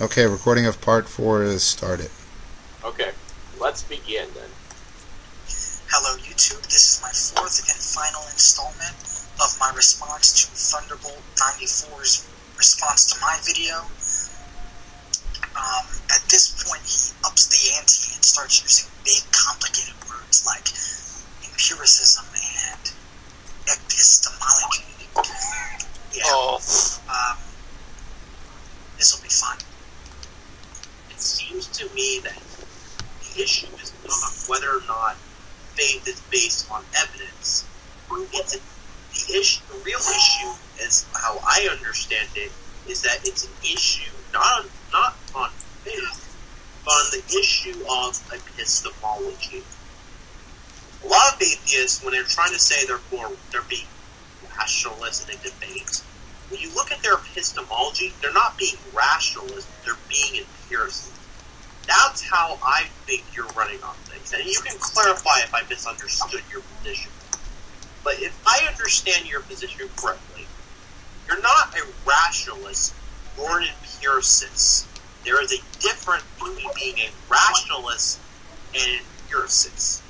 Okay, recording of part 4 is started. Okay, let's begin then. Hello YouTube, this is my 4th and final installment of my response to Thunderbolt94's response to my video. At this point he ups the ante and starts using big complicated words like empiricism and epistemology. Yeah. Oh. This will be fun. It seems to me that the issue is not whether or not faith is based on evidence. The real issue, as how I understand it, is that it's an issue not on faith, but on the issue of epistemology. A lot of atheists, when they're trying to say they're being rationalist in a debate, when you look at their epistemology, they're not being rationalist, they're being empiricist. That's how I think you're running on things. And you can clarify if I misunderstood your position. But if I understand your position correctly, you're not a rationalist or an empiricist. There is a difference between being a rationalist and an empiricist.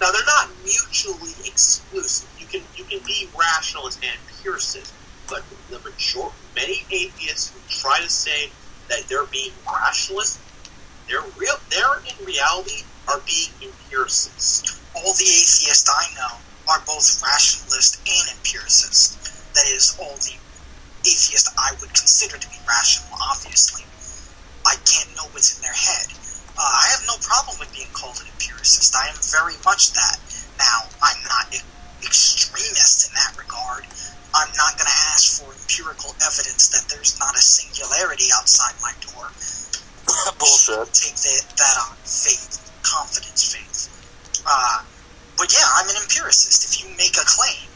Now, they're not mutually exclusive. You can be rationalist and empiricist, but the majority, many atheists who try to say that they're being rationalist, they're in reality are being empiricists. All the atheists I know are both rationalist and empiricist. That is, all the atheists I would consider to be rational, obviously. I can't know what's in their head. I have no problem with being called an empiricist. I am very much that. Now, I'm not an extremist in that regard. I'm not going to ask for empirical evidence that there's not a singularity outside my door. Bullshit. Take that on faith, confidence, faith. But yeah, I'm an empiricist. If you make a claim,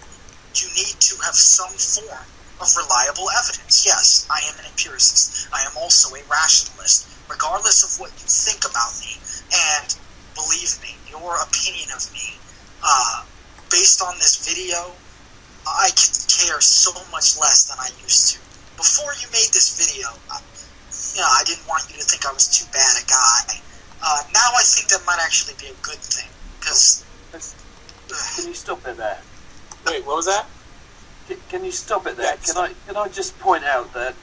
you need to have some form of reliable evidence. Yes, I am an empiricist. I am also a rationalist. Regardless of what you think about me, and believe me, your opinion of me, based on this video, I could care so much less than I used to. Before you made this video, I didn't want you to think I was too bad a guy. Now I think that might actually be a good thing, because... Can you stop it there? Wait, what was that? Can you stop it there? Yeah, can I just point out that...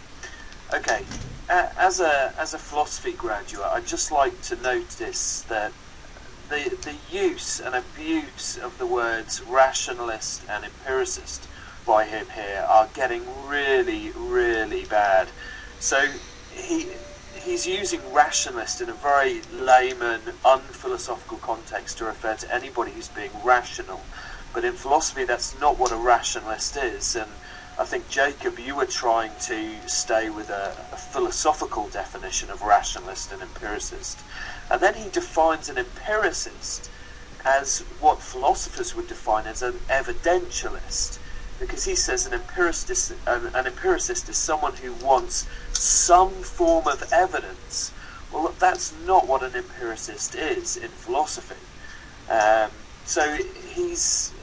Okay, as a philosophy graduate, I'd just like to notice that the use and abuse of the words rationalist and empiricist by him here are getting really, really bad. So he's using rationalist in a very layman, unphilosophical context to refer to anybody who's being rational. But in philosophy, that's not what a rationalist is. And I think, Jacob, you were trying to stay with a philosophical definition of rationalist and empiricist. And then he defines an empiricist as what philosophers would define as an evidentialist, because he says an empiricist is someone who wants some form of evidence. Well, that's not what an empiricist is in philosophy. So he's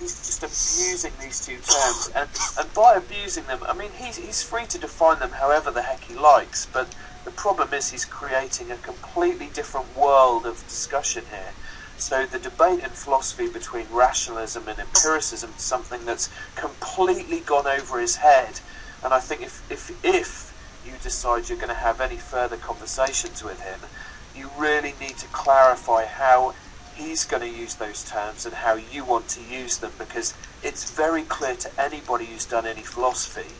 just abusing these two terms, and by abusing them, I mean he's free to define them however the heck he likes, but the problem is he's creating a completely different world of discussion here. So the debate in philosophy between rationalism and empiricism is something that's completely gone over his head. And I think if you decide you're going to have any further conversations with him, you really need to clarify how he's going to use those terms and how you want to use them, because it's very clear to anybody who's done any philosophy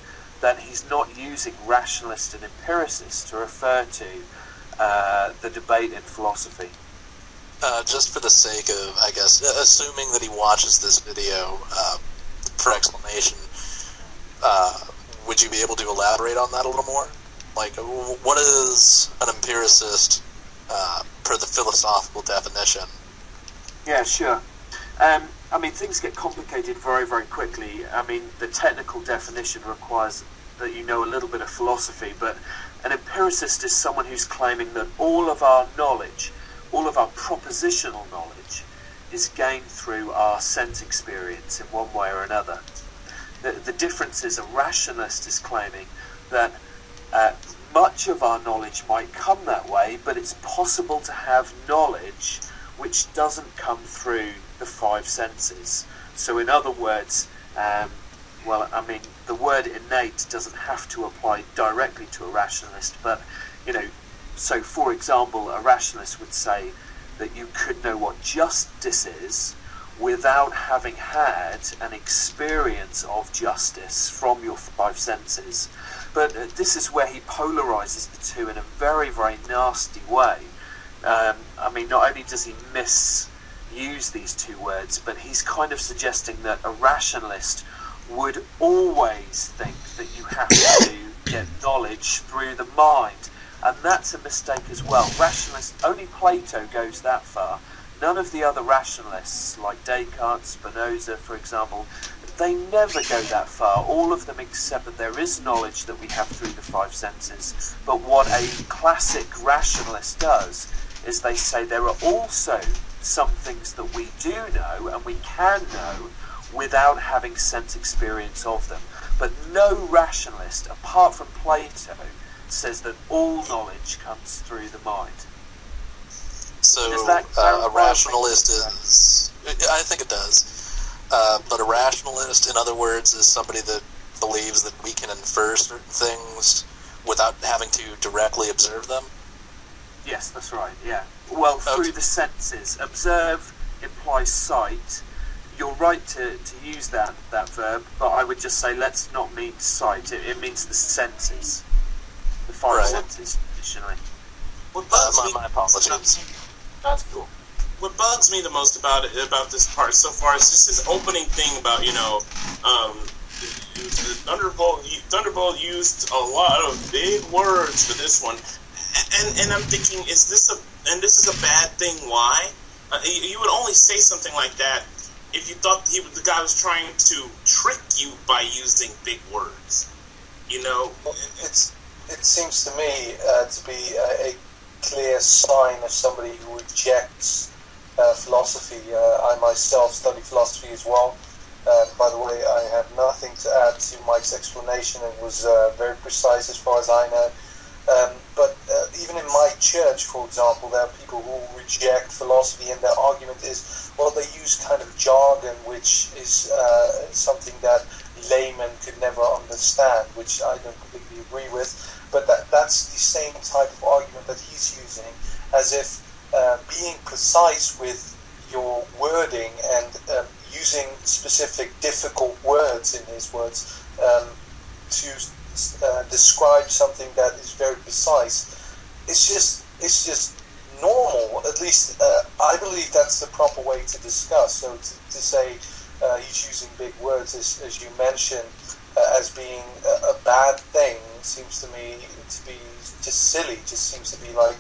that he's not using rationalist and empiricist to refer to the debate in philosophy. Just for the sake of, I guess, assuming that he watches this video for explanation, would you be able to elaborate on that a little more? Like, what is an empiricist per the philosophical definition? Yeah, sure. I mean, things get complicated very, very quickly. I mean, the technical definition requires that you know a little bit of philosophy, but an empiricist is someone who's claiming that all of our knowledge, all of our propositional knowledge, is gained through our sense experience in one way or another. The difference is a rationalist is claiming that much of our knowledge might come that way, but it's possible to have knowledge which doesn't come through the five senses. So in other words, well, I mean, the word innate doesn't have to apply directly to a rationalist, but, you know, so for example, a rationalist would say that you could know what justice is without having had an experience of justice from your five senses. But this is where he polarizes the two in a very, very nasty way. I mean, not only does he misuse these two words, but he's kind of suggesting that a rationalist would always think that you have to get knowledge through the mind. And that's a mistake as well. Rationalists, only Plato goes that far. None of the other rationalists, like Descartes, Spinoza, for example, they never go that far. All of them accept that there is knowledge that we have through the five senses. But what a classic rationalist does is they say there are also some things that we do know and we can know without having sense experience of them. But no rationalist, apart from Plato, says that all knowledge comes through the mind. So a rationalist is... I think it does. But a rationalist, in other words, is somebody that believes that we can infer certain things without having to directly observe them? Yes, that's right, yeah. Well, through the senses. Observe implies sight. You're right to use that verb, but I would just say let's not mean sight. It means the senses. The five senses, traditionally. My apologies. That's cool. What bugs me the most about it, about this part so far, is just this opening thing about, you know, Thunderbolt used a lot of big words for this one, and I'm thinking, is this a bad thing? Why? You would only say something like that if you thought the guy was trying to trick you by using big words. You know, it seems to me to be a clear sign of somebody who rejects philosophy. I myself study philosophy as well. By the way, I have nothing to add to Mike's explanation. It was very precise as far as I know. But even in my church, for example, there are people who reject philosophy, and their argument is, well, they use kind of jargon, which is something that laymen could never understand, which I don't completely agree with. But that's the same type of argument that he's using, as if being precise with your wording and using specific difficult words, in his words, to describe something that is very precise. It's just normal. At least I believe that's the proper way to discuss. So to say he's using big words, as you mentioned, as being a bad thing, seems to me to be just silly. Just seems to be like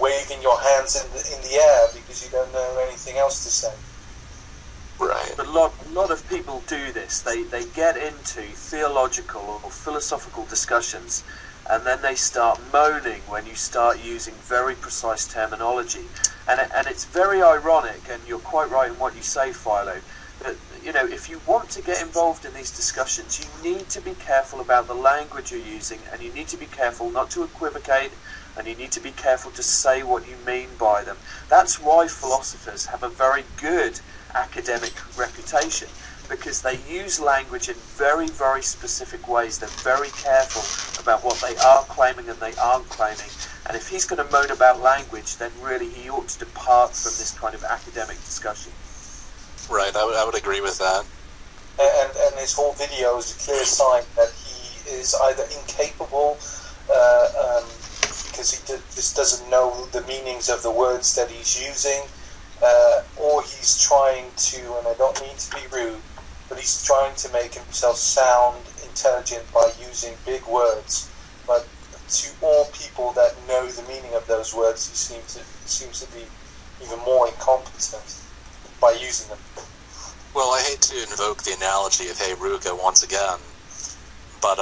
waving your hands in the air because you don't know anything else to say. Right. But a lot of people do this. They get into theological or philosophical discussions, and then they start moaning when you start using very precise terminology. And it's very ironic, and you're quite right in what you say, Philo, that, you know, if you want to get involved in these discussions, you need to be careful about the language you're using, and you need to be careful not to equivocate, and you need to be careful to say what you mean by them. That's why philosophers have a very good academic reputation, because they use language in very, very specific ways. They're very careful about what they are claiming and they aren't claiming. And if he's going to moan about language, then really he ought to depart from this kind of academic discussion. Right, I would agree with that. And his whole video is a clear sign that he is either incapable, because he just doesn't know the meanings of the words that he's using, or he's trying to, and I don't mean to be rude, but he's trying to make himself sound intelligent by using big words. But to all people that know the meaning of those words, he seems to be even more incompetent by using them. Well, I hate to invoke the analogy of Hey Ruka once again, but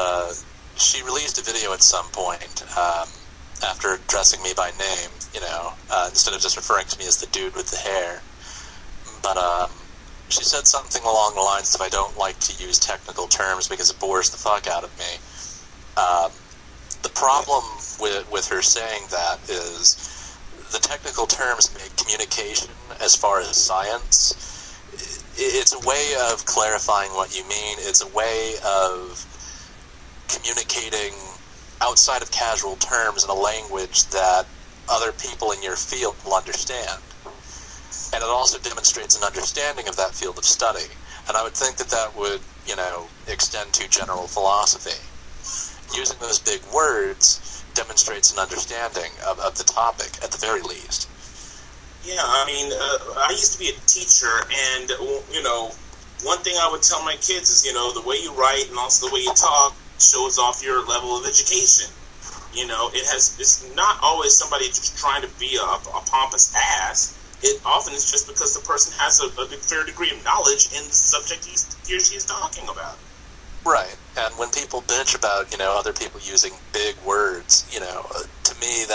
she released a video at some point after addressing me by name, you know, instead of just referring to me as the dude with the hair. But she said something along the lines of, I don't like to use technical terms because it bores the fuck out of me. The problem with her saying that is the technical terms make communication, as far as science, it's a way of clarifying what you mean. It's a way of communicating outside of casual terms in a language that other people in your field will understand. And it also demonstrates an understanding of that field of study. And I would think that that would, you know, extend to general philosophy. Using those big words demonstrates an understanding of the topic, at the very least. Yeah, I mean, I used to be a teacher, and, you know, one thing I would tell my kids is, you know, the way you write and also the way you talk shows off your level of education. You know, it's not always somebody just trying to be a pompous ass. It often is just because the person has a fair degree of knowledge in the subject he or she is talking about. Right, and when people bitch about, you know, other people using big words, you know, to me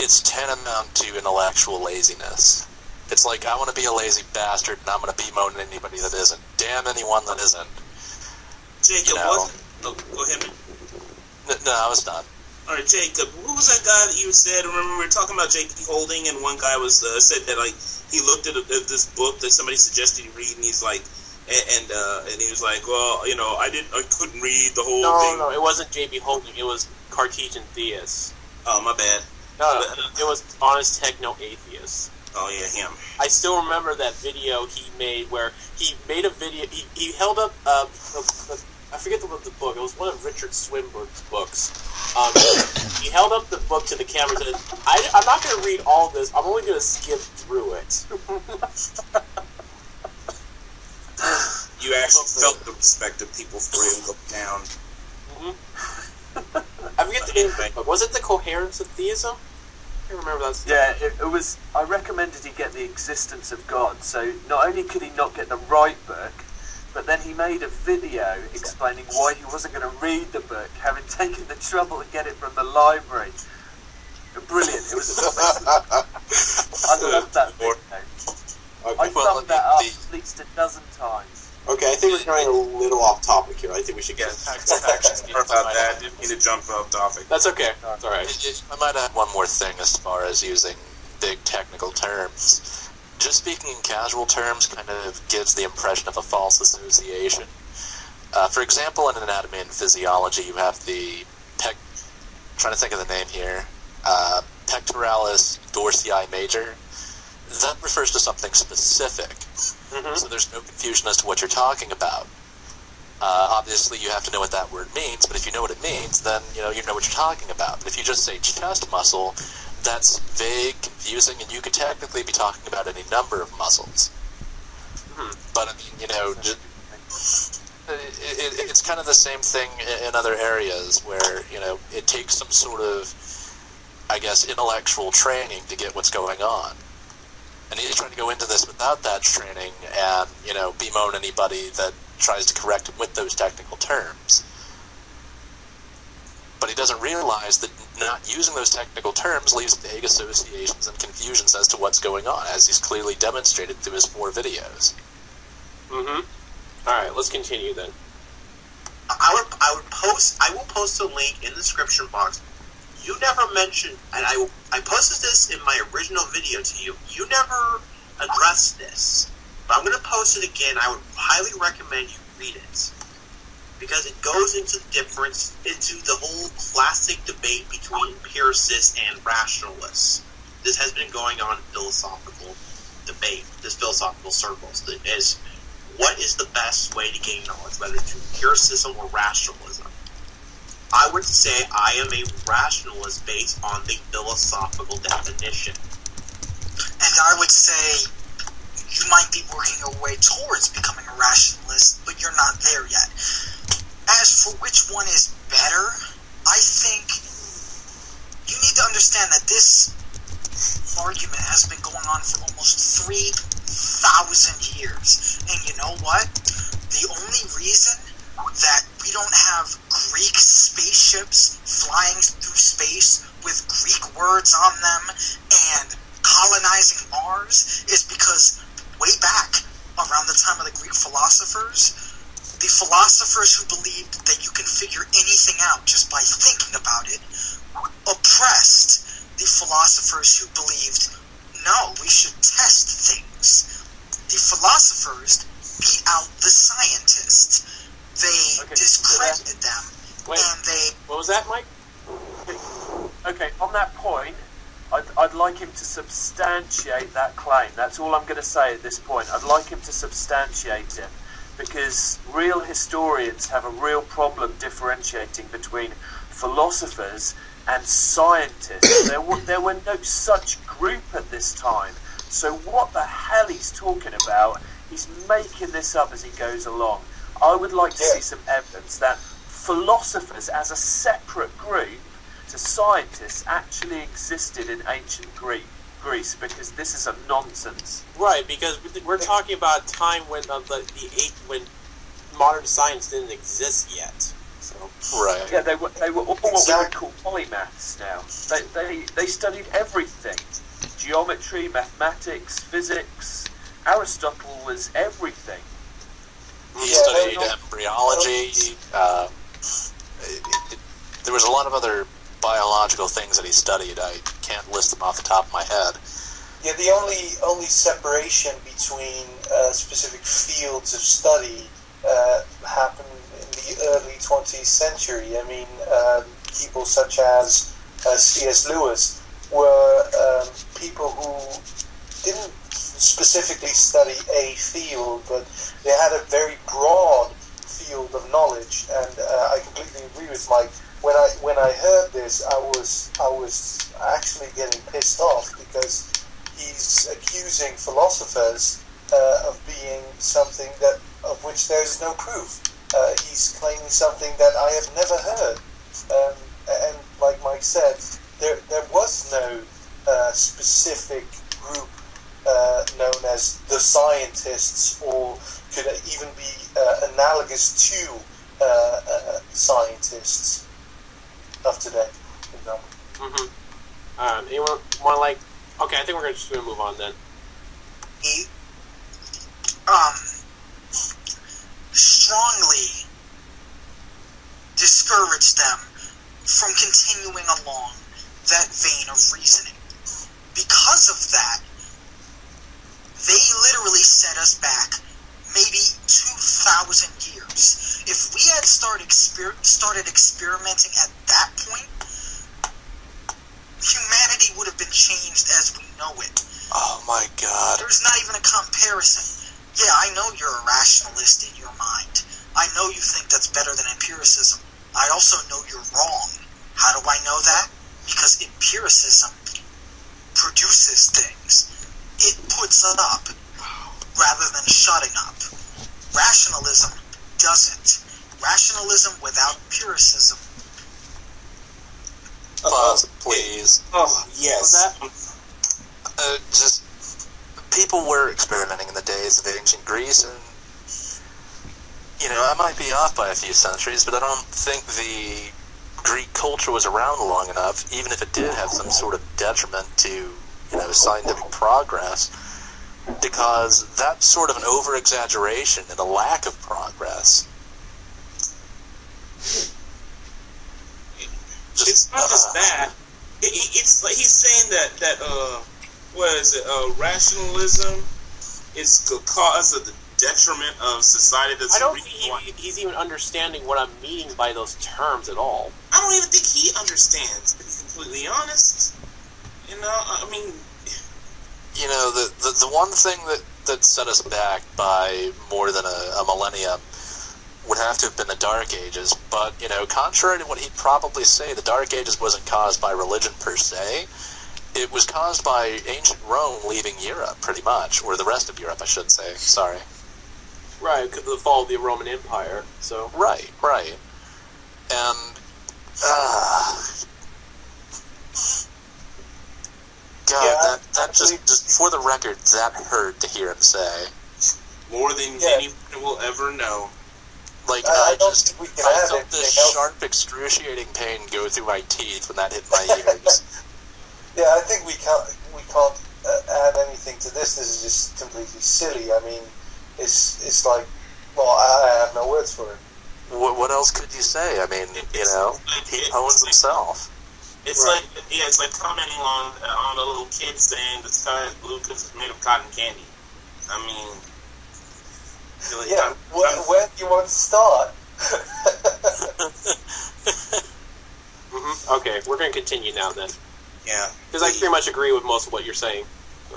it's tantamount to intellectual laziness. It's like, I want to be a lazy bastard, and I'm going to bemoan anybody that isn't. Damn anyone that isn't. Jacob, you know, go ahead, man. No, I was done. All right, Jacob, who was that guy that you said? Remember, we were talking about J.P. Holding, and one guy was said that, like, he looked at this book that somebody suggested he read, and he's like, and he was like, well, you know, I couldn't read the whole thing. No, it wasn't J.B. Holding. It was Cartesian Theists. Oh, my bad. No, it was Honest Techno Atheist. Oh, yeah, him. I still remember that video he made where he made a video. He held up I forget the book. It was one of Richard Swinburne's books. He held up the book to the camera and said, I'm not going to read all this. I'm only going to skip through it. You actually felt the respect of people for him look down. Mm-hmm. I forget the name of the book. Was it The Coherence of Theism? I can't remember that. Yeah, it was. I recommended he get The Existence of God. So not only could he not get the right book, but then he made a video explaining why he wasn't going to read the book, having taken the trouble to get it from the library. Brilliant. It was I love that video. Okay. I've done that up at least a dozen times. Okay, I think we're going a little off topic here. I think we should get about that. Didn't mean to jump off topic. That's okay. It's all right. I might add one more thing as far as using big technical terms. Just speaking in casual terms kind of gives the impression of a false association. For example, in anatomy and physiology, you have the trying to think of the name here, pectoralis dorsii major. That refers to something specific, so there's no confusion as to what you're talking about. Obviously, you have to know what that word means, but if you know what it means, then you know what you're talking about. But if you just say chest muscle, that's vague, confusing, and you could technically be talking about any number of muscles. But I mean, you know, it's kind of the same thing in other areas where, you know, it takes some sort of, I guess, intellectual training to get what's going on. And he's trying to go into this without that training and, you know, bemoan anybody that tries to correct him with those technical terms. But he doesn't realize that not using those technical terms leaves vague associations and confusions as to what's going on, as he's clearly demonstrated through his 4 videos. All right, let's continue then. I will post a link in the description box. You never mentioned, and I posted this in my original video to you. You never addressed this, but I'm going to post it again. I would highly recommend you read it, because it goes into the difference, into the whole classic debate between empiricists and rationalists. This has been going on in philosophical debate, this philosophical circles, that is, what is the best way to gain knowledge, whether through empiricism or rationalism? I would say I am a rationalist based on the philosophical definition. And I would say you might be working your way towards becoming a rationalist, but you're not there yet. As for which one is better, I think you need to understand that this argument has been going on for almost 3,000 years. And you know what? The only reason that we don't have Greek spaceships flying through space with Greek words on them and colonizing Mars is because way back around the time of the Greek philosophers, The philosophers who believed that you can figure anything out just by thinking about it oppressed the philosophers who believed, no, we should test things. The philosophers beat out the scientists. They discredited them. Wait, and they... What was that, Mike? Okay, on that point, I'd like him to substantiate that claim. That's all I'm going to say at this point. I'd like him to substantiate it, because real historians have a real problem differentiating between philosophers and scientists. There were no such group at this time. So what the hell he's talking about, he's making this up as he goes along. I would like to see some evidence that philosophers as a separate group to scientists actually existed in ancient Greece, because this is a nonsense. Right, because we're talking about a time when modern science didn't exist yet. So. Right. Yeah, they were all what we would call polymaths now. They studied everything: geometry, mathematics, physics. Aristotle was everything. He studied embryology. There was a lot of other biological things that he studied. I can't list them off the top of my head. Yeah, the only separation between specific fields of study happened in the early 20th century. I mean, people such as C.S. Lewis were people who didn't specifically study a field, but they had a very broad field of knowledge. And I completely agree with Mike. When I heard this, I was actually getting pissed off, because he's accusing philosophers of being something that of which there is no proof. He's claiming something that I have never heard. And like Mike said, there was no specific group known as the scientists, or could even be analogous to scientists of today, for example. Mm-hmm. Anyone want okay, I think we're just going to move on then. He strongly discouraged them from continuing along that vein of reasoning. Because of that, they literally set us back maybe 2,000 years. If we had started experimenting at that point, humanity would have been changed as we know it. Oh my god. There's not even a comparison. Yeah, I know you're a rationalist in your mind. I know you think that's better than empiricism. I also know you're wrong. How do I know that? Because empiricism produces things. It puts up rather than shutting up. Rationalism doesn't. Rationalism without empiricism. Please. Oh, yes. Just, people were experimenting in the days of ancient Greece, and, you know, I might be off by a few centuries, but I don't think the Greek culture was around long enough, even if it did have some sort of detriment to, you know, scientific progress, to cause that sort of an over-exaggeration and a lack of progress. It's not just that. It's like he's saying that what is it? Rationalism is the cause of the detriment of society. That's I don't think he's even understanding what I'm meaning by those terms at all. I don't even think he understands, to be completely honest. You know, I mean... You know, the one thing that set us back by more than a millennium would have to have been the Dark Ages, but, you know, contrary to what he'd probably say, the Dark Ages wasn't caused by religion per se. It was caused by ancient Rome leaving Europe, pretty much, or the rest of Europe, I should say. Sorry. Right, because of the fall of the Roman Empire, so... Right, right. And... God, yeah, that just for the record, that hurt to hear him say. More than anyone will ever know. Like, I felt this sharp, excruciating pain go through my teeth when that hit my ears. Yeah, I think we can't add anything to this. This is just completely silly. I mean, it's like Well, I have no words for it. What else could you say? I mean, he owns himself. It's right. It's like commenting on a little kid saying the sky is blue because it's made of cotton candy. I mean, really, yeah. Where do you want to start? Okay, we're going to continue now then. Yeah, because I pretty much agree with most of what you're saying. So.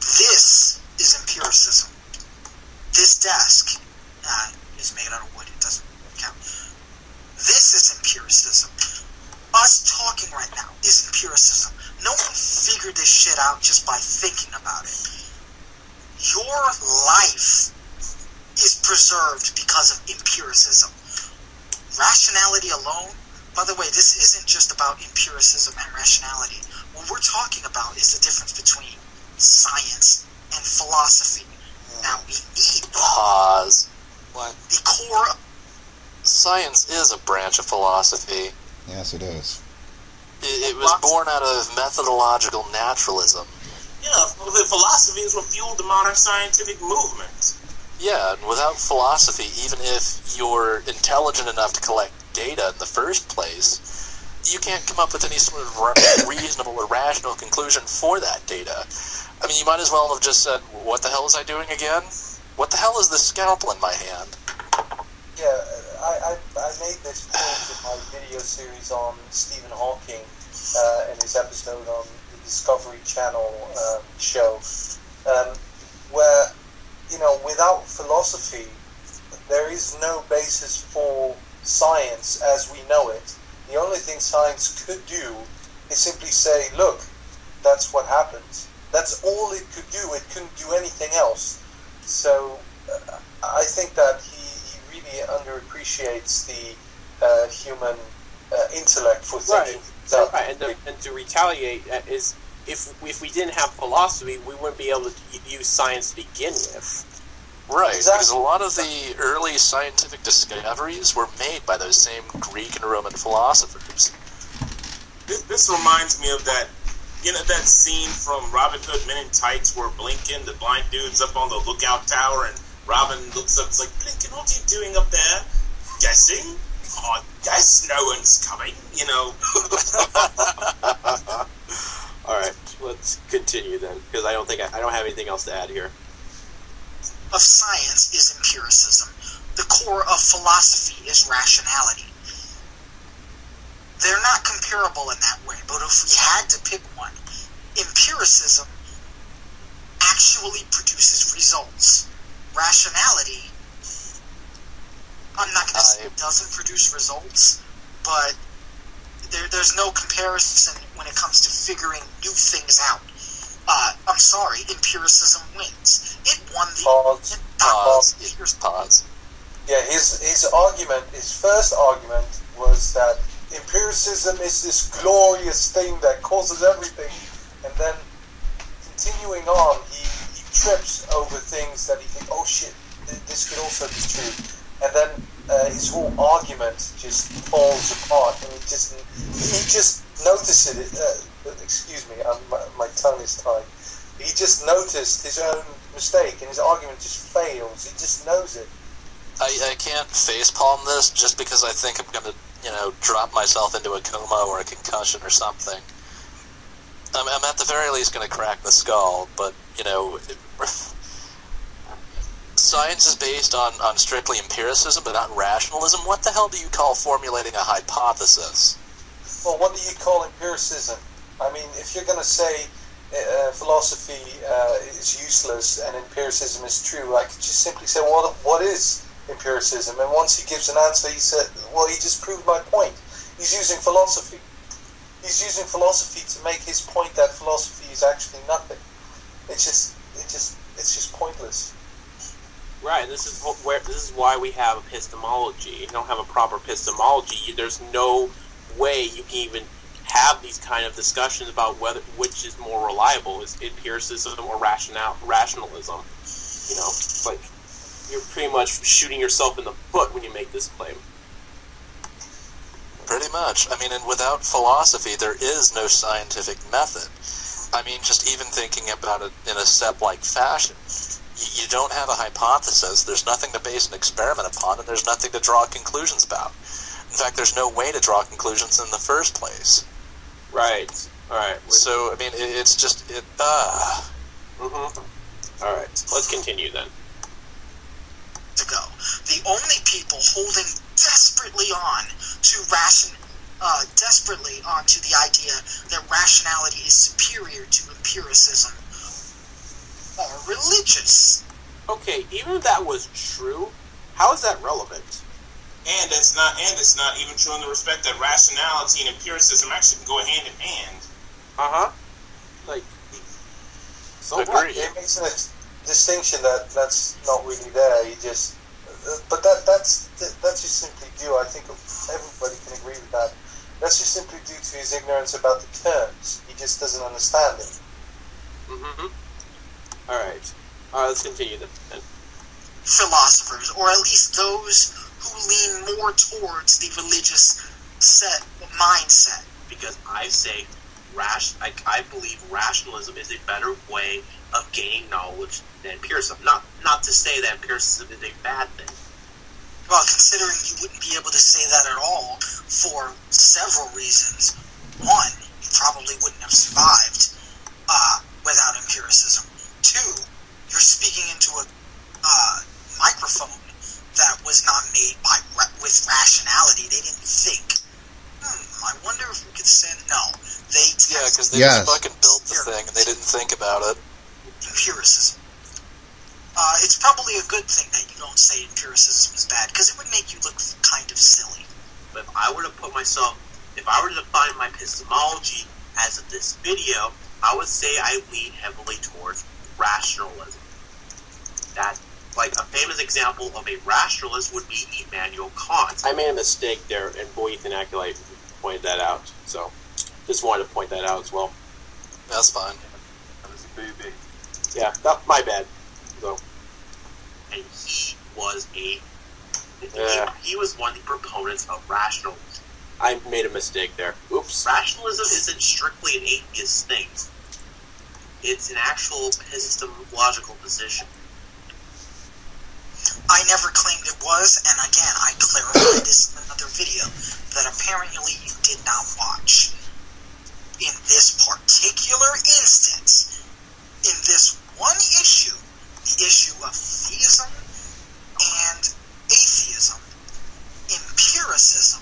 This is empiricism. This desk is made out of wood. It doesn't count. This is empiricism. Us talking right now is empiricism. No one figured this shit out just by thinking about it. Your life is preserved because of empiricism. Rationality alone, by the way, this isn't just about empiricism and rationality. What we're talking about is the difference between science and philosophy. Now we need pause. What? The core. Science is a branch of philosophy. Yes, it is. It was born out of methodological naturalism. Yeah, the philosophy is what fueled the modern scientific movement. Yeah, and without philosophy, even if you're intelligent enough to collect data in the first place, you can't come up with any sort of reasonable or rational conclusion for that data. I mean, you might as well have just said, what the hell is I doing again? What the hell is this scalpel in my hand? Yeah, I made this point in my video series on Stephen Hawking in his episode on the Discovery Channel show, where, you know, without philosophy, there is no basis for science as we know it. The only thing science could do is simply say, look, that's what happens. That's all it could do. It couldn't do anything else. So I think that he really underappreciates the human intellect for thinking. Right. Right. And to retaliate is, if we didn't have philosophy, we wouldn't be able to use science to begin with. Right, exactly. Because a lot of the early scientific discoveries were made by those same Greek and Roman philosophers. This reminds me of that, you know, that scene from Robin Hood Men in Tights where Blinken, the blind dude's up on the lookout tower, and Robin looks up and is like, Blinken, what are you doing up there? Guessing? Oh, I guess no one's coming, you know. Alright, let's continue then, because I don't think I don't have anything else to add here. Of science is empiricism. The core of philosophy is rationality. They're not comparable in that way, but if we had to pick one, empiricism actually produces results. Rationality, I'm not going to say it doesn't produce results, but there's no comparison when it comes to figuring new things out. I'm sorry, empiricism wins. It won the... Pause. Yeah, his argument, his first argument was that empiricism is this glorious thing that causes everything, and then continuing on, he trips over things that he thinks, oh shit, this could also be true, and then his whole argument just falls apart, and he just notices it, excuse me, my tongue is tied. He just noticed his own mistake, and his argument just fails. He just knows it. I can't facepalm this just because I think I'm going to, drop myself into a coma or a concussion or something. I'm at the very least going to crack the skull, but, science is based on strictly empiricism, but not rationalism. What the hell do you call formulating a hypothesis? Well, what do you call empiricism? I mean, if you're going to say philosophy is useless and empiricism is true, I could just simply say, well, what is empiricism? And once he gives an answer, he said, well, he just proved my point. He's using philosophy. He's using philosophy to make his point that philosophy is actually nothing. It's just pointless. Right. This is why we have epistemology. You don't have a proper epistemology. There's no way you can even have these kind of discussions about which is more reliable, is empiricism or rationalism. You know, it's like you're pretty much shooting yourself in the foot when you make this claim. Pretty much. I mean, and without philosophy, there is no scientific method. I mean, just even thinking about it in a step-like fashion. You don't have a hypothesis, there's nothing to base an experiment upon, and there's nothing to draw conclusions about. In fact, there's no way to draw conclusions in the first place. Right. All right. So, I mean, it's just... All right. Let's continue, then. Ago, the only people holding desperately on to desperately onto the idea that rationality is superior to empiricism are religious. Okay, even if that was true, how is that relevant? And it's not. And it's not even true in the respect that rationality and empiricism actually can go hand in hand. Like, so agree. It makes sense. Distinction that's not really there. You just, but that's just simply due. I think everybody can agree with that. That's just simply due to his ignorance about the terms. He just doesn't understand it. All right. Let's continue then. Philosophers, or at least those who lean more towards the religious set mindset, because I say, I believe rationalism is a better way of gaining knowledge than empiricism. Not to say that empiricism is a bad thing. Well, considering you wouldn't be able to say that at all for several reasons. One, you probably wouldn't have survived without empiricism. Two, you're speaking into a microphone that was not made with rationality. They didn't think. I wonder if we could send... No. They because they just fucking built the thing and they didn't think about it. Empiricism. It's probably a good thing that you don't say empiricism is bad, because it would make you look kind of silly. But if I were to put myself... If I were to define my epistemology as of this video, I would say I lean heavily towards rationalism. That's like a famous example of a rationalist would be Immanuel Kant. I made a mistake there, and boy, Ethan Acolyte pointed that out, so... Just wanted to point that out as well. That's fine. That was a boo-boo. Yeah, not my bad. So, and he was a... He was one of the proponents of rationalism. I made a mistake there. Oops. Rationalism isn't strictly an atheist thing. It's an actual epistemological position. I never claimed it was, and again, I clarified this in another video that apparently you did not watch. In this particular instance, in this one issue, the issue of theism and atheism, empiricism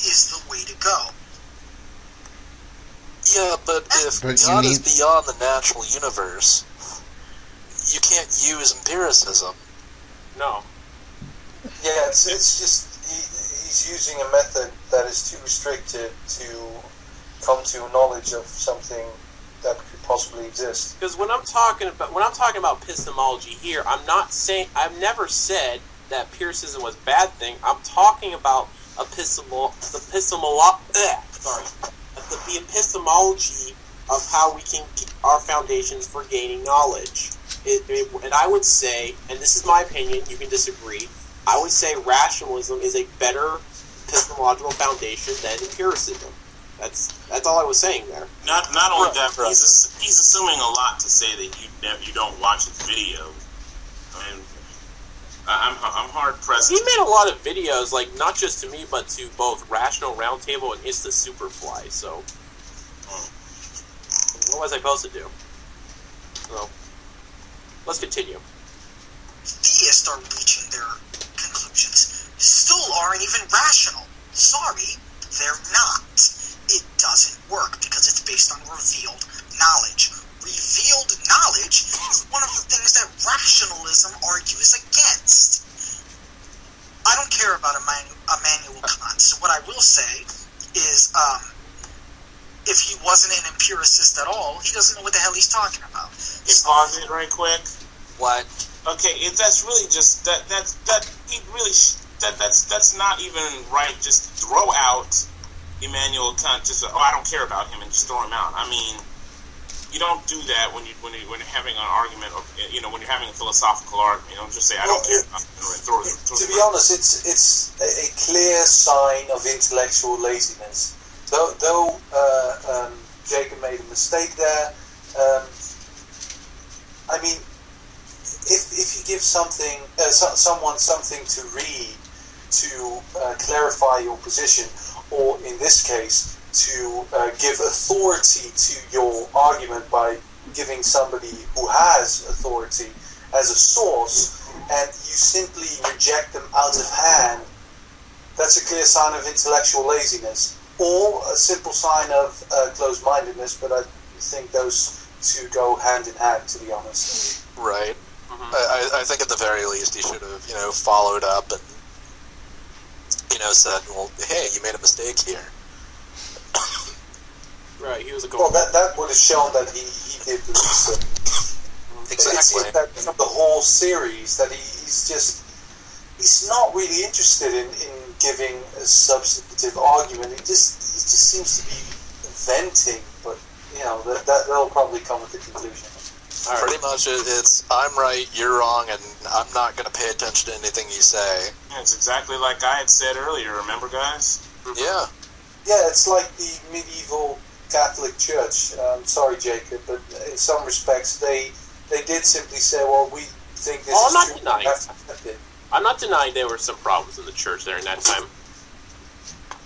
is the way to go. Yeah, but if God is beyond the natural universe, you can't use empiricism. No. Yeah, it's just he's using a method that is too restricted to come to knowledge of something that could possibly exist. Because when I'm talking about epistemology here, I'm not saying, I've never said that empiricism was a bad thing. I'm talking about the epistemology of how we can keep our foundations for gaining knowledge. And I would say, and this is my opinion, you can disagree, I would say rationalism is a better epistemological foundation than empiricism. That's all I was saying there. Not only that, he's assuming a lot to say that you don't watch his video. I mean, I'm hard pressed. He made a lot of videos, like not just to me, but to both Rational Roundtable and Insta Superfly. So, what was I supposed to do? So, let's continue. Theists are reaching their conclusions. Still aren't even rational. Sorry, they're not. It doesn't work because it's based on revealed knowledge. Revealed knowledge is one of the things that rationalism argues against. I don't care about Immanuel Kant, so what I will say is if he wasn't an empiricist at all, he doesn't know what the hell he's talking about. Just pause it right quick. What? Okay, that's not even right. Just throw out Immanuel Kant. Just I don't care about him and just throw him out. I mean, you don't do that when you're having an argument, or when you're having a philosophical argument. You don't just say I don't care about him and throw him. To be honest, it's a clear sign of intellectual laziness. Though Jacob made a mistake there. I mean, if you give something, someone something to read to clarify your position, or in this case, to give authority to your argument by giving somebody who has authority as a source, and you simply reject them out of hand, that's a clear sign of intellectual laziness, or a simple sign of closed-mindedness, but I think those two go hand in hand, to be honest. Right. Mm-hmm. I think at the very least he should have, followed up and, said, well, hey, you made a mistake here. Right, he was a goal. Well, that would have shown that he did the research. Exactly. It's the whole series that he's not really interested in giving a substantive argument. He just seems to be inventing, but that'll probably come with the conclusion. All right. Pretty much, it's I'm right, you're wrong, and I'm not going to pay attention to anything you say. Yeah, it's exactly like I had said earlier. Remember, guys? Yeah. Yeah, it's like the medieval Catholic Church. Sorry, Jacob, but in some respects, they did simply say, well, we think this is true. I'm not denying there were some problems in the church during that time.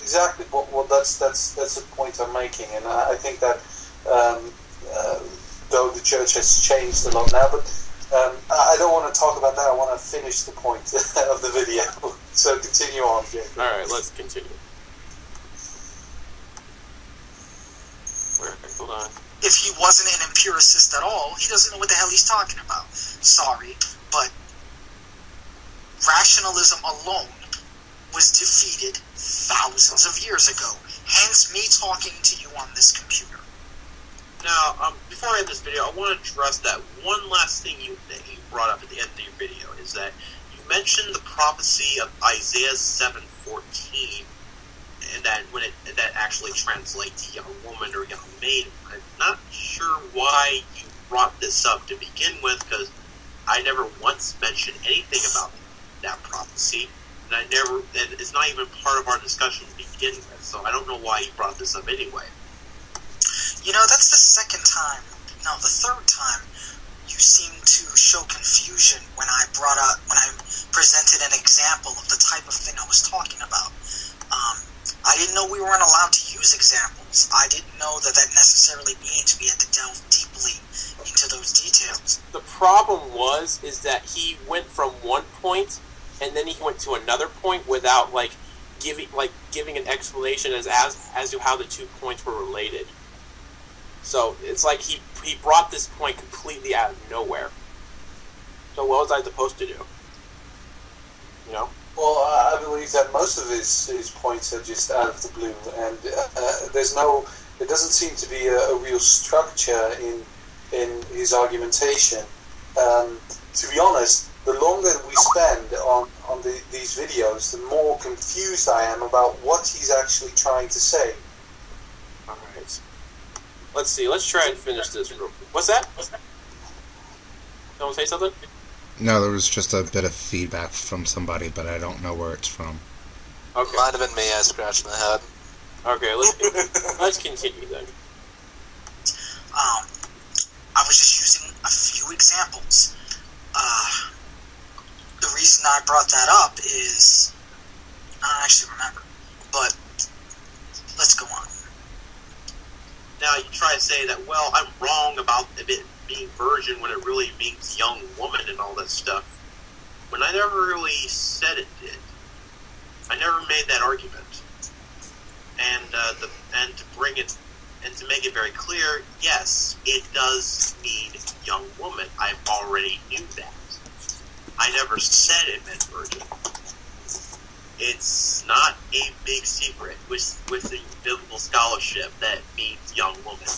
Exactly. Well, that's the point I'm making, and I think that though the church has changed a lot now, but I don't want to talk about that. I want to finish the point of the video. So continue on, Jacob. All right, let's continue. Hold on. If he wasn't an empiricist at all, he doesn't know what the hell he's talking about. Sorry, but rationalism alone was defeated thousands of years ago. Hence me talking to you on this computer. Now, before I end this video, I want to address that one last thing that you brought up at the end of your video, is that you mentioned the prophecy of Isaiah 7:14. And that when that actually translates to young woman or young maid. I'm not sure why you brought this up to begin with, because I never once mentioned anything about that prophecy, and it's not even part of our discussion to begin with. So I don't know why you brought this up anyway. That's the second time. No, the third time you seem to show confusion when I presented an example of the type of thing I was talking about. I didn't know we weren't allowed to use examples. I didn't know that necessarily means we had to delve deeply into those details. The problem is that he went from one point, and then he went to another point without giving an explanation as to how the two points were related. So it's like he brought this point completely out of nowhere. So what was I supposed to do? Well, I believe that most of his points are just out of the blue, and there doesn't seem to be a real structure in his argumentation. To be honest, the longer we spend on these videos, the more confused I am about what he's actually trying to say. All right. Let's see. Let's try and finish this real quick. What's that? Someone say something? No, there was just a bit of feedback from somebody, but I don't know where it's from. Okay. Might have been me, I scratched my head. Okay, let's continue then. I was just using a few examples. The reason I brought that up is... I don't actually remember, but let's go on. Now you try to say that, well, I'm wrong about a bit. Being virgin when it really means young woman and all that stuff, when I never really said it did. I never made that argument. And to bring it, and to make it very clear, yes, it does mean young woman. I already knew that. I never said it meant virgin. It's not a big secret with the biblical scholarship that means young woman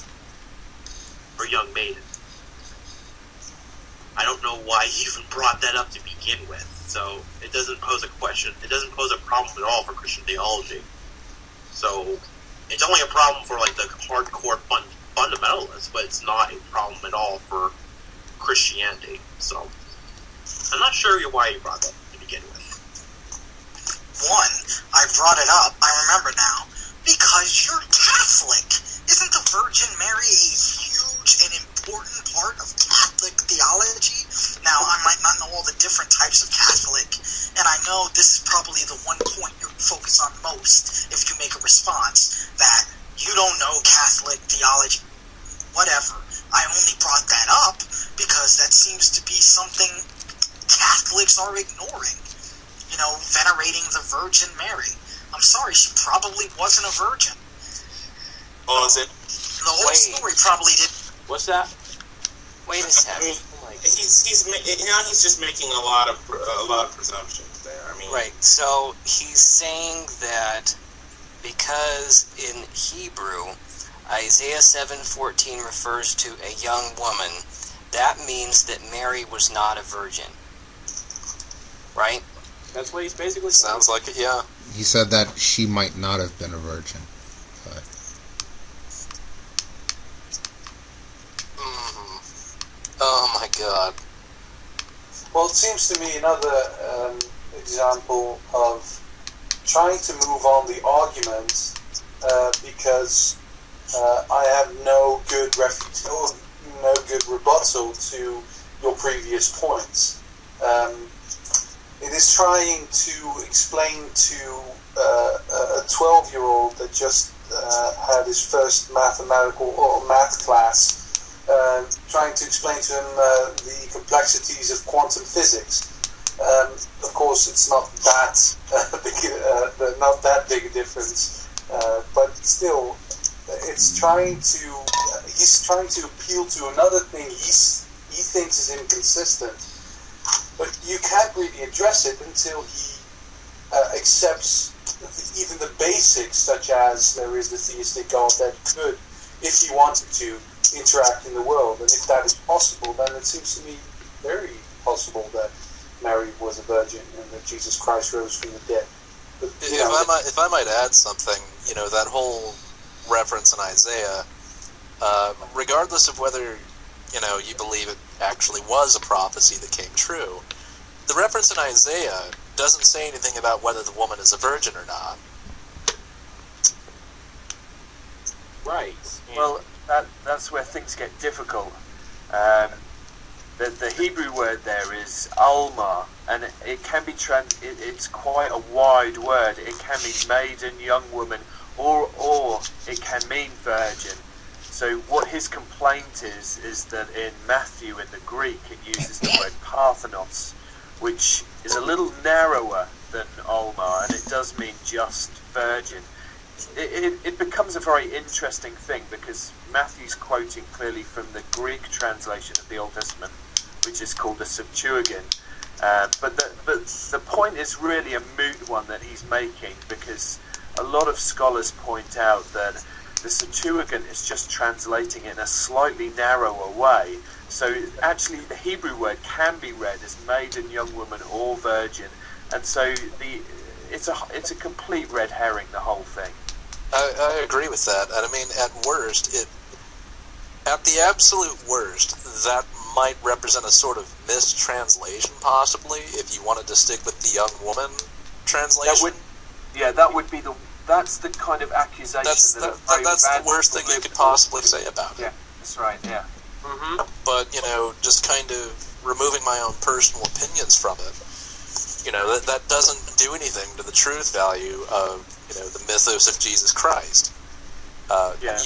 or young maiden. I don't know why he even brought that up to begin with, so it doesn't pose a question. It doesn't pose a problem at all for Christian theology. So it's only a problem for the hardcore fundamentalists, but it's not a problem at all for Christianity. So I'm not sure why he brought that up to begin with. One, I brought it up, I remember now, because you're Catholic. Isn't the Virgin Mary a huge and important part of Catholic? Catholic theology. Now, I might not know all the different types of Catholic, and I know this is probably the one point you focus on most if you make a response, that you don't know Catholic theology, whatever. I only brought that up because that seems to be something Catholics are ignoring. You know, venerating the Virgin Mary. I'm sorry, she probably wasn't a virgin. Oh, is it? The whole story probably didn't. What's that? Wait a second. I mean, he's just making a lot of presumptions there. I mean, right. So he's saying that because in Hebrew, Isaiah 7:14 refers to a young woman. That means that Mary was not a virgin, right? That's what he's basically saying. Sounds like it, yeah. He said that she might not have been a virgin. But... Oh my God. Well, it seems to me another example of trying to move on the argument because... I have no good rebuttal to your previous points. It is trying to explain to a 12-year-old that just had his first mathematical or math class, trying to explain to him the complexities of quantum physics. Of course, it's not that big a difference, but still. It's trying to. He's trying to appeal to another thing he thinks is inconsistent, but you can't really address it until he accepts even the basics, such as there is the theistic God that could, if he wanted to, interact in the world, and if that is possible, then it seems to me very possible that Mary was a virgin and that Jesus Christ rose from the dead. But, if I might add something, you know, that whole reference in Isaiah, regardless of whether, you know, you believe it actually was a prophecy that came true, the reference in Isaiah doesn't say anything about whether the woman is a virgin or not. Right. Yeah. Well, that's where things get difficult. The Hebrew word there is alma, and it can be it's quite a wide word. It can be maiden, young woman, or it can mean virgin. So what his complaint is that in Matthew, in the Greek, it uses the word parthenos, which is a little narrower than alma, and it does mean just virgin. It becomes a very interesting thing, because Matthew's quoting clearly from the Greek translation of the Old Testament, which is called the Septuagint. But the point is really a moot one that he's making, because a lot of scholars point out that the Septuagint is just translating in a slightly narrower way. So actually the Hebrew word can be read as maiden, young woman, or virgin. And so it's a complete red herring, the whole thing. I agree with that. And I mean, at worst, at the absolute worst, that might represent a sort of mistranslation, possibly, if you wanted to stick with the young woman translation. That's the kind of accusation that's the worst thing you could possibly say about it. Yeah, that's right, yeah. Mm-hmm. But, you know, just kind of removing my own personal opinions from it, you know, that doesn't do anything to the truth value of, you know, the mythos of Jesus Christ.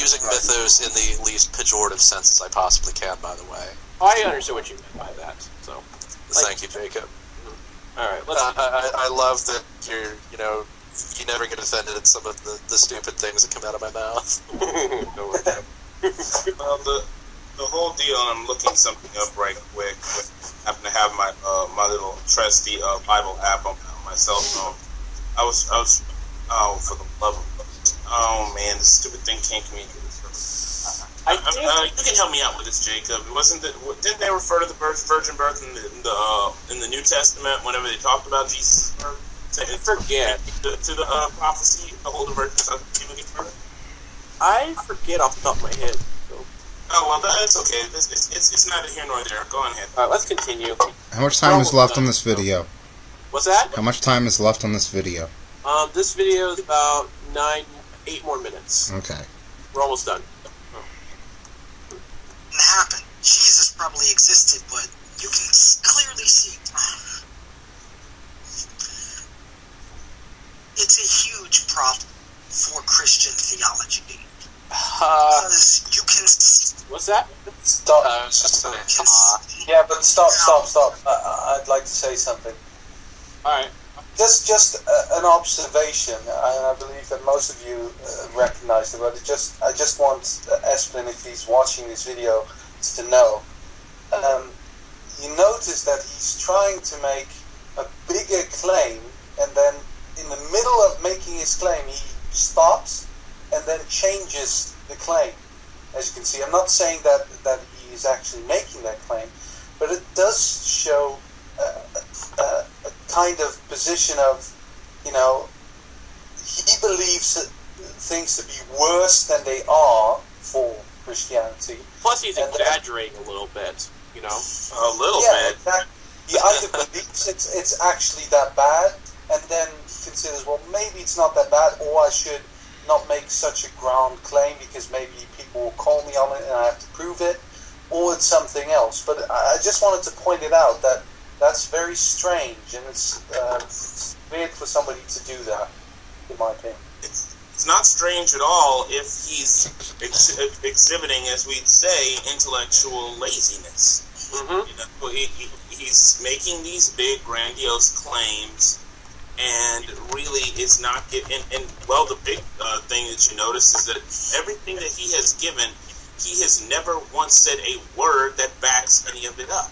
Using mythos in the least pejorative sense as I possibly can, by the way. I understand what you meant by that, so... Thank you, Jacob. Mm-hmm. All right, I love that you're, you know... You never get offended at some of the stupid things that come out of my mouth. The whole deal, and I'm looking something up right quick. I happen to have my my little trusty Bible app on my cell phone. I was oh, for the love of God. Oh man, this stupid thing can't communicate. You can help me out with this, Jacob. Didn't they refer to the virgin birth in the New Testament whenever they talked about Jesus' birth? To the prophecy, the older version of the I forget off the top of my head. So. Oh, well, that's okay. It's neither here nor there. Go on ahead. All right, let's continue. How much time is left on this video? What's that? How much time is left on this video? This video is about 8 more minutes. Okay. We're almost done. It happened. Jesus probably existed, but you can clearly see it's a huge problem for Christian theology. Because you can see... What's that? Stop. No, it's just yeah, but stop. I'd like to say something. Alright. Just an observation, and I believe that most of you recognize it, but I just want Esplin, if he's watching this video, to know. You notice that he's trying to make a bigger claim, and then in the middle of making his claim, he stops and then changes the claim. As you can see, I'm not saying that he is actually making that claim, but it does show a kind of position of, you know, he believes things to be worse than they are for Christianity. Plus he's exaggerating a little bit, you know. A little bit. Exactly. He either believes it's actually that bad and then considers, well, maybe it's not that bad, or I should not make such a ground claim because maybe people will call me on it and I have to prove it, or it's something else. But I just wanted to point it out that that's very strange, and it's weird for somebody to do that, in my opinion. It's not strange at all if he's exhibiting, as we'd say, intellectual laziness. Mm-hmm. You know, he's making these big, grandiose claims, and really it's not given. And well, the big thing that you notice is that everything that he has given, he has never once said a word that backs any of it up.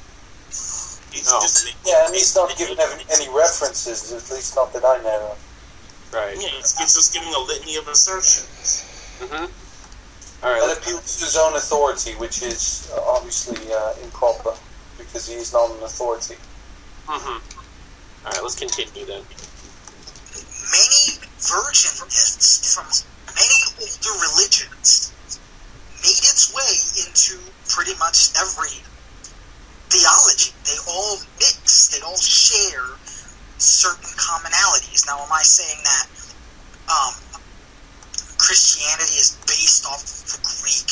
And he's not giving any references, at least not that I know of. Right. Yeah, it's just giving a litany of assertions. Mm-hmm. All right. That appeals to his own authority, which is obviously improper, because he is not an authority. Mm-hmm. All right, let's continue then. Many virgin myths from many older religions made its way into pretty much every theology. They all mix, they all share certain commonalities. Now, am I saying that Christianity is based off of the Greek,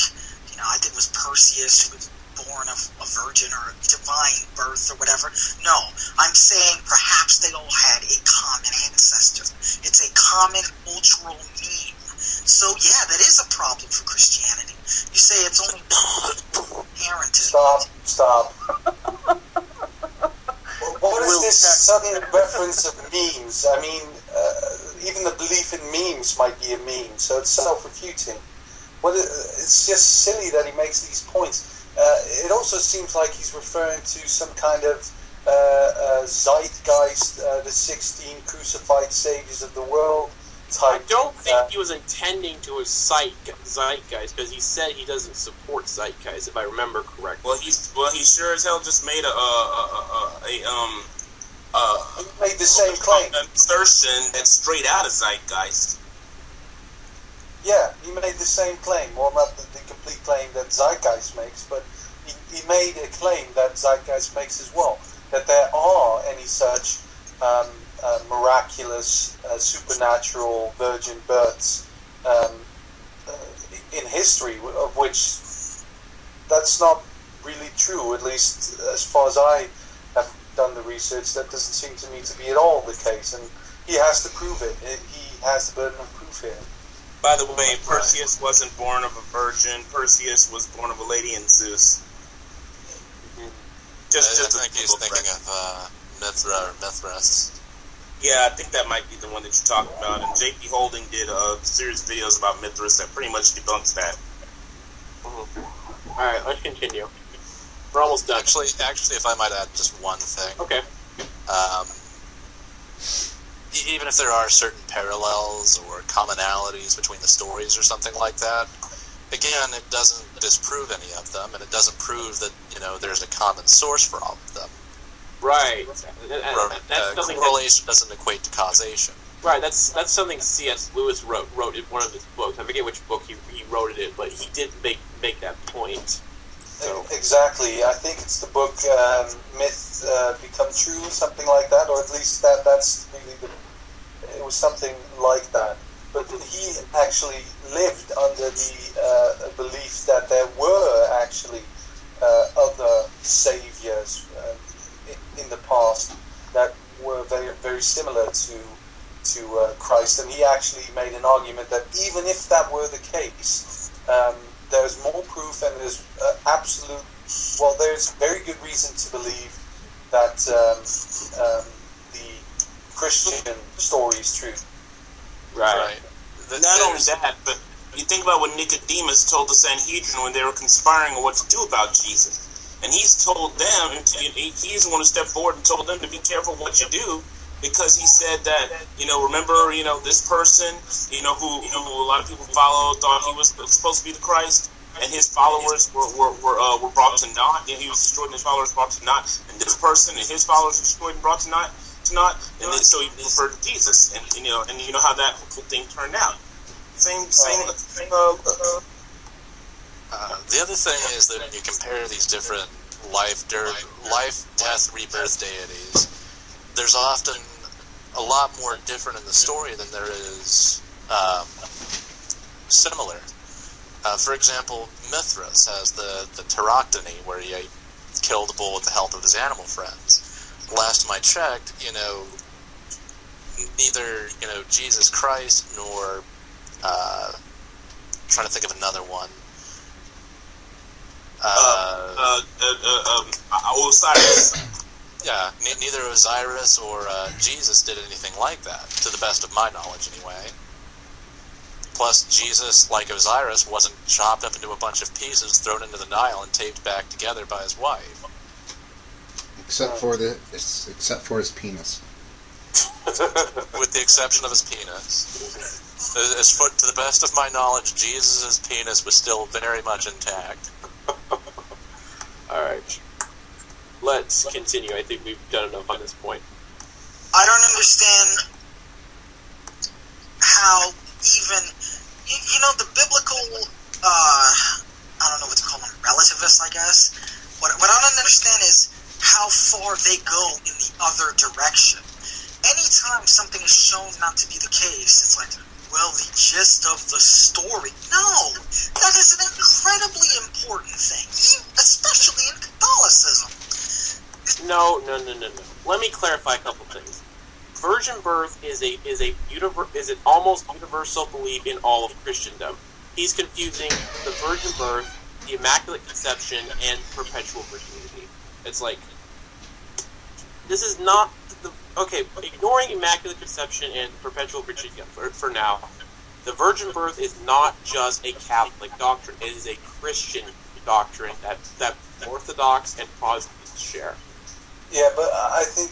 you know, I think it was Perseus who was born of a virgin or divine birth or whatever? No, I'm saying perhaps they all had a common ancestor. It's a common cultural meme. So, yeah, that is a problem for Christianity. You say it's only parenting. Stop. What is this sudden reference of memes? I mean, even the belief in memes might be a meme, so it's self-refuting. It's just silly that he makes these points. It also seems like he's referring to some kind of zeitgeist, the 16 crucified saviors of the world. I don't think he was intending to incite zeitgeist, because he said he doesn't support zeitgeist, if I remember correctly. Well, he sure as hell just made made the same claim. Thurston that's straight out of zeitgeist. Yeah, he made the same claim. Well, not the complete claim that zeitgeist makes, but he made a claim that zeitgeist makes as well, that there are any such miraculous, supernatural virgin births in history, of which that's not really true, at least as far as I have done the research. That doesn't seem to me to be at all the case, and he has to prove it. He has the burden of proof here. By the way, Perseus wasn't born of a virgin. Perseus was born of a lady in Zeus. Mm-hmm. Just I think he's thinking of Mithra or Mithras. Yeah, I think that might be the one that you're talking about. And J.P. Holding did a series of videos about Mithras that pretty much debunks that. Mm-hmm. All right, let's continue. We're almost done. Actually, if I might add just one thing. Okay. Even if there are certain parallels or commonalities between the stories or something like that, again, it doesn't disprove any of them, and it doesn't prove that, you know, there's a common source for all of them. Right. Correlation doesn't equate to causation. Right. That's something C.S. Lewis wrote in one of his books. I forget which book he wrote it in, but he did make that point. So. Exactly. I think it's the book Myth Become True, something like that, or at least that's really it was something like that. But he actually lived under the belief that there were actually saviours in the past that were very, very similar to Christ, and he actually made an argument that even if that were the case, there's more proof and there's there's very good reason to believe that the Christian story is true. Right. Not only that, but you think about what Nicodemus told the Sanhedrin when they were conspiring on what to do about Jesus. And he's told them, he's the one who stepped forward and told them to be careful what you do, because he said that, remember, this person, who a lot of people follow, thought he was supposed to be the Christ, and his followers were brought to naught. He was destroyed and his followers brought to naught. And this person and his followers were destroyed and brought to naught. And then so he referred to Jesus, and you know how that whole thing turned out. The other thing is that when you compare these different life, death, rebirth deities, there's often a lot more different in the story than there is similar. For example, Mithras has the pteroctony, where he killed the bull with the help of his animal friends. Last time I checked, neither Jesus Christ nor trying to think of another one. Osiris. Yeah, neither Osiris or Jesus did anything like that, to the best of my knowledge, anyway. Plus, Jesus, like Osiris, wasn't chopped up into a bunch of pieces, thrown into the Nile, and taped back together by his wife. Except for his penis. With the exception of his penis. To the best of my knowledge, Jesus' penis was still very much intact. Alright. Let's continue. I think we've done enough on this point. I don't understand how even... You know, the biblical... I don't know what to call them, relativists, I guess. What I don't understand is how far they go in the other direction. Anytime something is shown not to be the case, it's like... well, the gist of the story. No, that is an incredibly important thing, especially in Catholicism. No. Let me clarify a couple things. Virgin birth is almost universal belief in all of Christendom. He's confusing the virgin birth, the Immaculate Conception, and perpetual virginity. It's like, this is not... Okay, ignoring Immaculate Conception and perpetual virginity for now, the virgin birth is not just a Catholic doctrine. It is a Christian doctrine that Orthodox and Protestants share. Yeah, but I think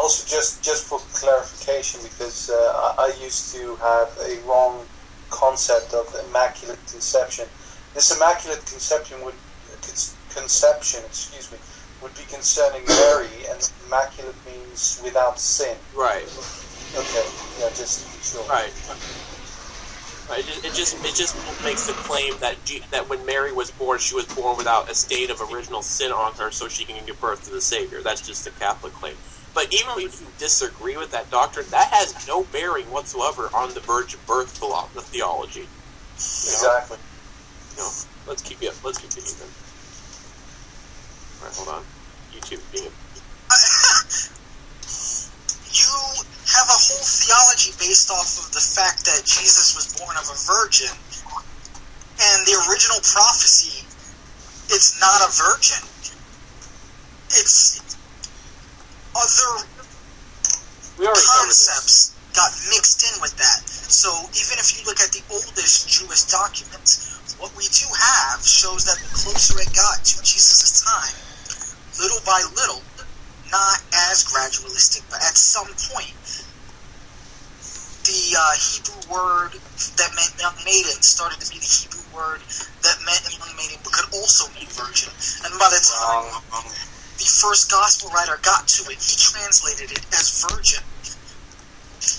also just for clarification, because I used to have a wrong concept of Immaculate Conception. This Immaculate Conception would be concerning Mary, and immaculate means without sin. Right. Okay. Yeah. Just sure. Right. Right. It just makes the claim that when Mary was born, she was born without a state of original sin on her, so she can give birth to the Savior. That's just a Catholic claim. But even if you disagree with that doctrine, that has no bearing whatsoever on the virgin birth theology. Exactly. No. Let's keep it. Let's keep it even. Alright, hold on. YouTube, being you have a whole theology based off of the fact that Jesus was born of a virgin, and the original prophecy, it's not a virgin. It's other concepts got mixed in with that. So even if you look at the oldest Jewish documents, what we do have shows that the closer it got to Jesus' time, little by little, not as gradualistic, but at some point, the Hebrew word that meant young maiden started to be the Hebrew word that meant young maiden, but could also mean virgin. And by the time the first gospel writer got to it, he translated it as virgin.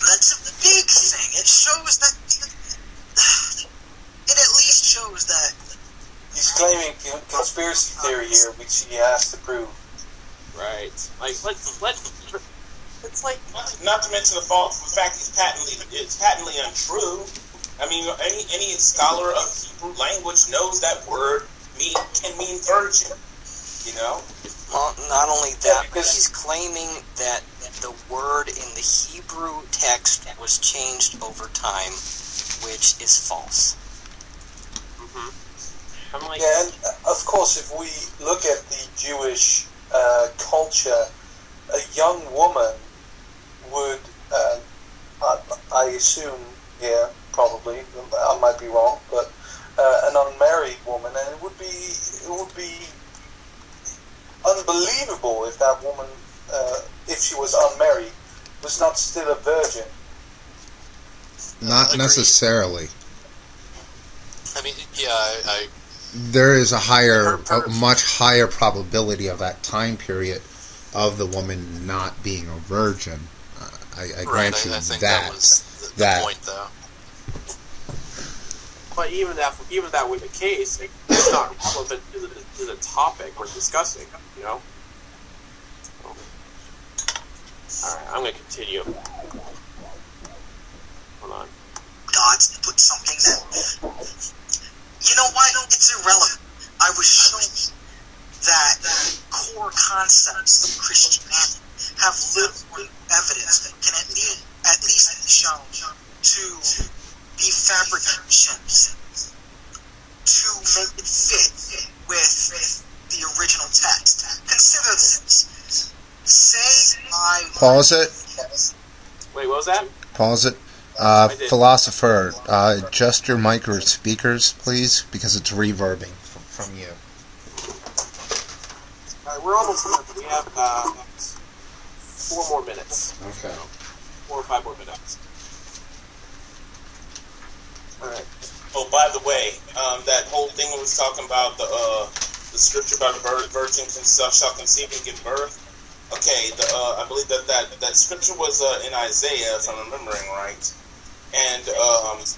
That's a big thing. It shows that... It at least shows that... He's claiming conspiracy theory here, which he has to prove. Right. Like, it's like... Not to mention the fact that it's patently untrue. I mean, any scholar of Hebrew language knows that word can mean virgin. you know? Well, not only that, but he's claiming that the word in the Hebrew text was changed over time, which is false. Mm-hmm. Yeah, and of course, if we look at the Jewish culture, a young woman would, I assume, yeah, probably, I might be wrong, but an unmarried woman, and it would be unbelievable if that woman, if she was unmarried, was not still a virgin. Not necessarily. I mean, yeah, I there is a higher, a much higher probability of that time period of the woman not being a virgin. I grant you that. I think that was the point, though. But even that were the case, it's not relevant to the topic we're discussing, you know? All right, I'm going to continue. Hold on. Gods and put something that... You know why? It's irrelevant. I was showing that core concepts of Christianity have literal evidence that can at least be shown to be fabrications to make it fit with the original text. Consider this. Say I... Pause it. Wait, what was that? Pause it. Philosopher, adjust your mic or speakers, please, because it's reverbing from you. All right, we're almost done. We have 4 more minutes. Okay. 4 or 5 more minutes. All right. Oh, by the way, that whole thing we was talking about, the scripture about a virgin shall conceive and give birth. Okay, I believe that scripture was in Isaiah, if I'm remembering right. And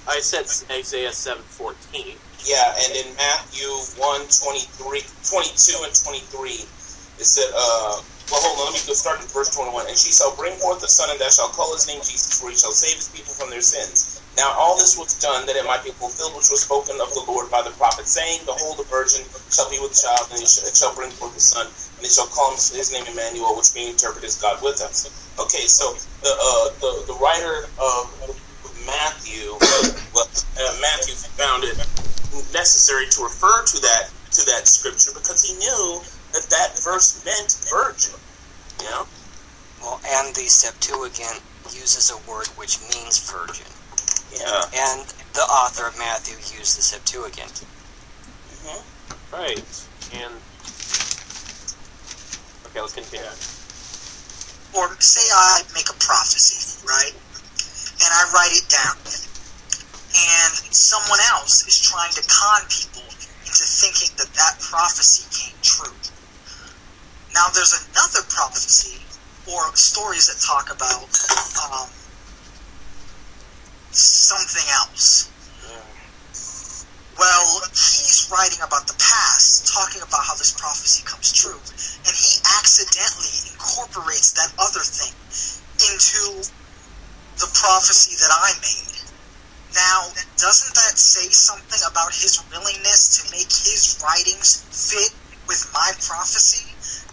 I said Isaiah 7:14. Yeah, and in Matthew 1:22 and 23, it said, well, hold on, let me go start in verse 21. And she shall bring forth a son, and thou shalt call his name Jesus, for he shall save his people from their sins. Now all this was done that it might be fulfilled, which was spoken of the Lord by the prophet, saying, behold, the virgin shall be with child, and it shall bring forth a son, and they shall call his name Immanuel, which being interpreted as God with us. Okay, so the writer of Matthew, Matthew found it necessary to refer to that scripture because he knew that verse meant virgin. You know? Well, and the Septuagint uses a word which means virgin. Yeah. And the author of Matthew used the Septuagint. Mm-hmm. Right. And okay, let's continue. Or say I make a prophecy, right? And I write it down. And someone else is trying to con people into thinking that prophecy came true. Now there's another prophecy or stories that talk about something else. Well, he's writing about the past, talking about how this prophecy comes true, and he accidentally incorporates that other thing into the prophecy that I made. Now, doesn't that say something about his willingness to make his writings fit with my prophecy?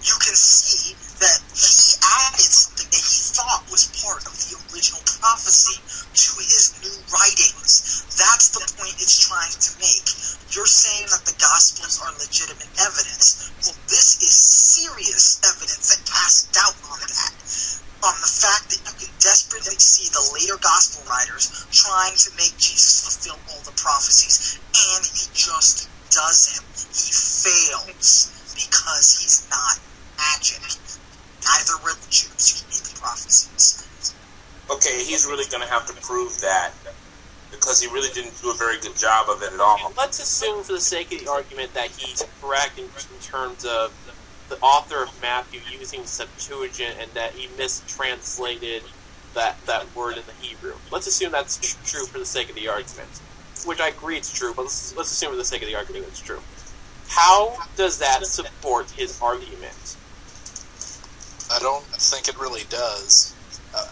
You can see that he added something that he thought was part of the original prophecy to his new writings. That's the point it's trying to make. You're saying that the Gospels are legitimate evidence. Well, this is serious evidence that casts doubt on that, on the fact that you can desperately see the later Gospel writers trying to make Jesus fulfill all the prophecies, and he just doesn't. He fails because he's not magic. Neither were the Jews who made the prophecies. Okay, he's really going to have to prove that because he really didn't do a very good job of it at all. Let's assume for the sake of the argument that he's correct in terms of the author of Matthew using Septuagint and that he mistranslated that word in the Hebrew. Let's assume that's true for the sake of the argument, which I agree it's true, but let's assume for the sake of the argument it's true. How does that support his argument? I don't think it really does.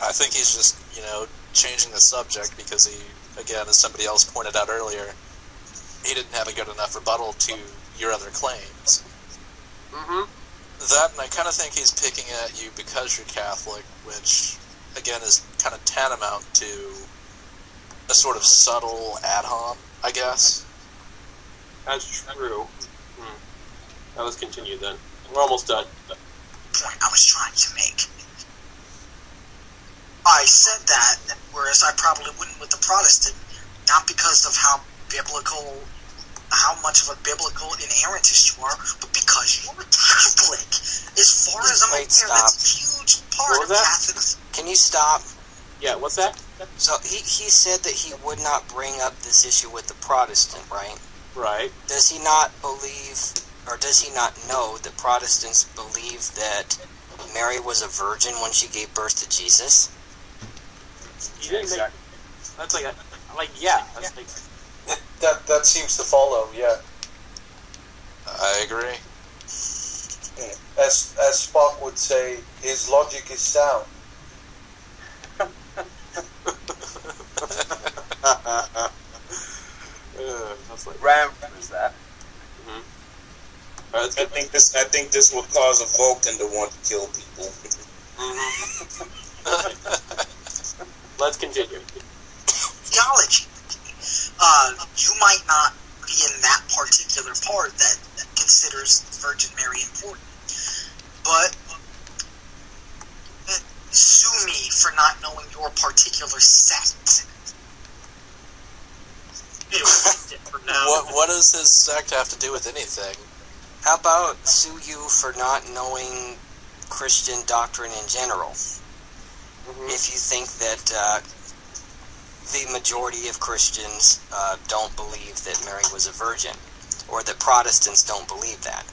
I think he's just, you know, changing the subject because he, again, as somebody else pointed out earlier, he didn't have a good enough rebuttal to your other claims. Mm-hmm. That, and I kind of think he's picking at you because you're Catholic, which, again, is kind of tantamount to a sort of subtle ad hom, I guess. That's true. Now let's continue then. We're almost done. Point I was trying to make. I said that, whereas I probably wouldn't with the Protestant, not because of how much of a biblical inerrantist you are, but because you're a Catholic. As far as I'm aware, that's a huge part of Catholics. Can you stop? Yeah, what's that? So he said that he would not bring up this issue with the Protestant, right? Right. Does he not believe, or does he not know that Protestants believe that Mary was a virgin when she gave birth to Jesus? Yeah, exactly. That's like, yeah. That's like, that seems to follow, yeah. I agree. As Spock would say, his logic is sound. Ram, is that? Mm-hmm. Right, I think this will cause a Vulcan to want to kill people. Mm-hmm. Let's continue. Theology. You might not be in that particular part that considers Virgin Mary important, but sue me for not knowing your particular sect. What does his sect have to do with anything? How about sue you for not knowing Christian doctrine in general? Mm-hmm. If you think that the majority of Christians don't believe that Mary was a virgin, or that Protestants don't believe that.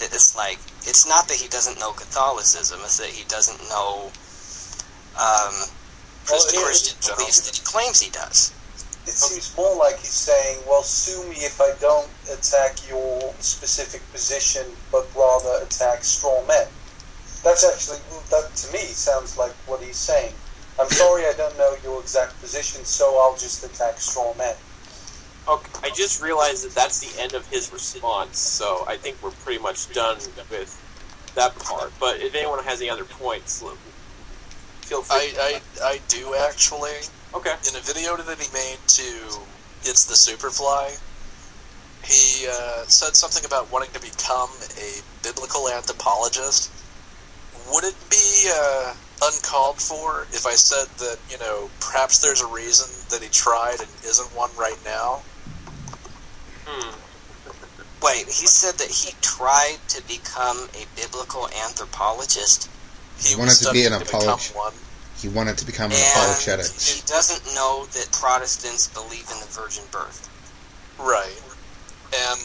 It's like, it's not that he doesn't know Catholicism, it's that he doesn't know Christian beliefs that he claims he does. It seems more like he's saying, well, sue me if I don't attack your specific position, but rather attack straw men. That's actually, that to me sounds like what he's saying. I'm sorry I don't know your exact position, so I'll just attack straw men. Okay, I just realized that that's the end of his response, so I think we're pretty much done with that part. But if anyone has any other points, feel free. I do, actually. Okay. In a video that he made to Insta Superfly, he said something about wanting to become a biblical anthropologist. Would it be... uncalled for if I said that, you know, perhaps there's a reason that he tried and isn't one right now? Wait, he said that he tried to become a biblical anthropologist? He wanted to be an apologist. He wanted to become an apologetic. He doesn't know that Protestants believe in the virgin birth. Right. And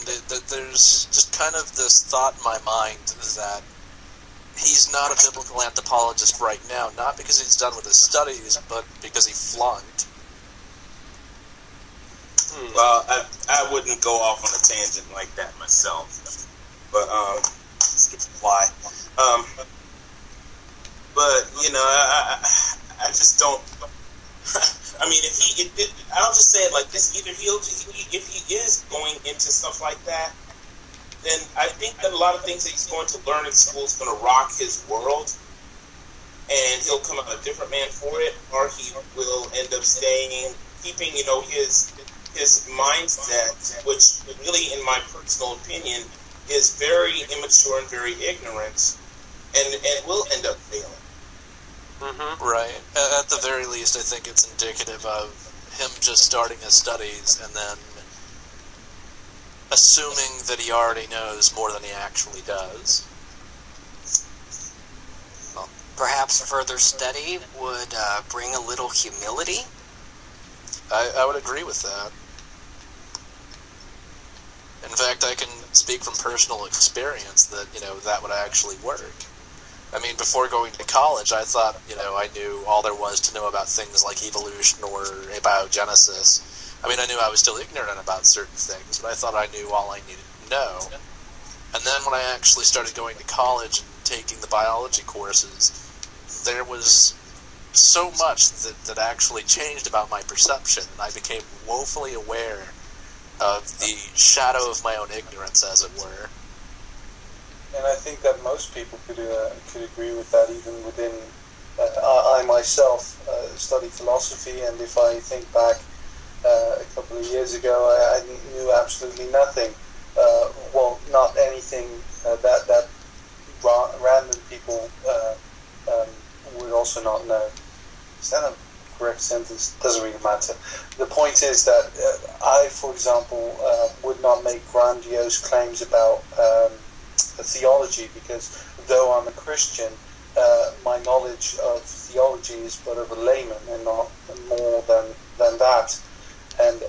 there's just kind of this thought in my mind that he's not a biblical anthropologist right now, not because he's done with his studies, but because he flunked. Well, I wouldn't go off on a tangent like that myself, but why? But you know, I just don't. I mean, I'll just say it like this: either if he is going into stuff like that, then I think that a lot of things that he's going to learn in school is going to rock his world, and he'll come out a different man for it, or he will end up keeping, you know, his mindset, which really, in my personal opinion, is very immature and very ignorant, and will end up failing. Mm-hmm. Right. At the very least, I think it's indicative of him just starting his studies and then assuming that he already knows more than he actually does. Well, perhaps further study would bring a little humility? I would agree with that. In fact, I can speak from personal experience that, you know, that would actually work. I mean, before going to college, I thought, you know, I knew all there was to know about things like evolution or abiogenesis. I mean, I knew I was still ignorant about certain things, but I thought I knew all I needed to know. And then when I actually started going to college and taking the biology courses, there was so much that actually changed about my perception, and I became woefully aware of the shadow of my own ignorance, as it were. And I think that most people could agree with that, even within... I myself study philosophy, and if I think back a couple of years ago, I knew absolutely nothing. Well, not anything that random people would also not know. Is that a correct sentence? Doesn't really matter. The point is that I, for example, would not make grandiose claims about theology, because though I'm a Christian, my knowledge of theology is but of a layman and not more than that. And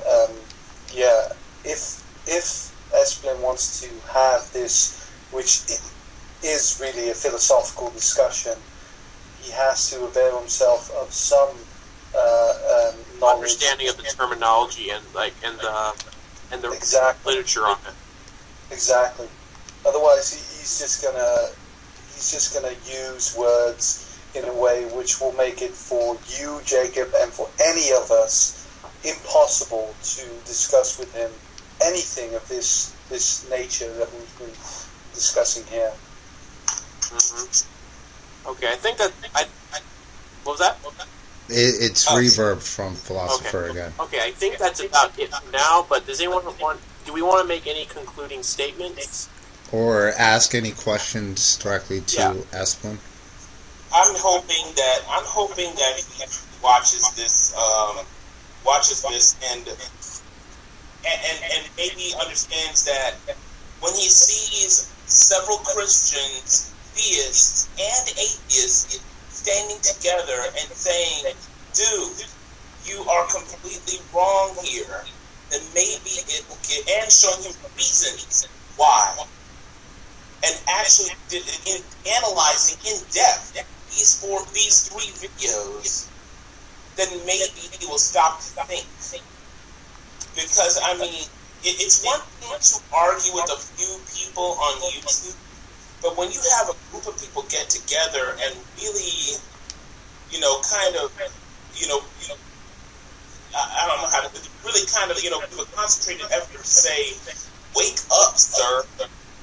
yeah, if Esplin wants to have this, which is really a philosophical discussion, he has to avail himself of some knowledge, understanding of the terminology and the exactly. literature on it. Exactly. Otherwise, he's just gonna use words in a way which will make it for you, Jacob, and for any of us impossible to discuss with him anything of this nature that we've been discussing here. Mm-hmm. Okay, I think that what was that? It's reverb from philosopher okay. again. Okay, I think that's about it now. But does anyone want? Do we want to make any concluding statements? Or ask any questions directly to Esplin. I'm hoping that he watches this, and maybe understands that when he sees several Christians, theists, and atheists standing together and saying, "Dude, you are completely wrong here," then maybe it will get and showing him reasons why. And actually analyzing in depth these three videos, then maybe he will stop to think. Because, I mean, it's one thing to argue with a few people on YouTube, but when you have a group of people get together and really, I don't know how to, really kind of, do a concentrated effort to say, wake up, sir.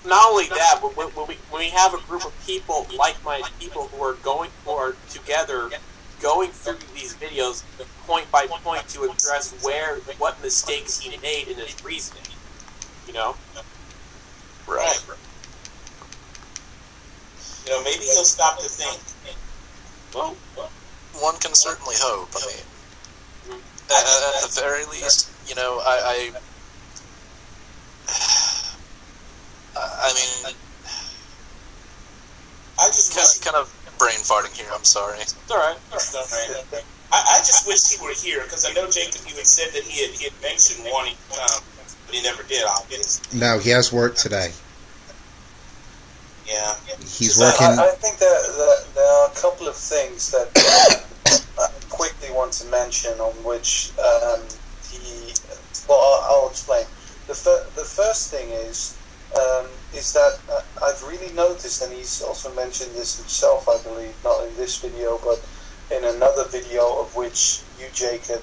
Not only that, but when we have a group of people, like-minded people who are together going through these videos point by point to address what mistakes he made in his reasoning, Right. Maybe he'll stop to think. Well, one can certainly hope. I mean, at the very least, I just kind of brain farting here. I'm sorry. It's all right. It's all right. I just wish he were here, because I know Jacob, you had said that he had mentioned wanting to come, but he never did, obviously. No, he has work today. Yeah. He's working. I think there are a couple of things that I quickly want to mention, on which I'll explain. The first thing is that I've really noticed, and he's also mentioned this himself, I believe, not in this video, but in another video of which you, Jacob,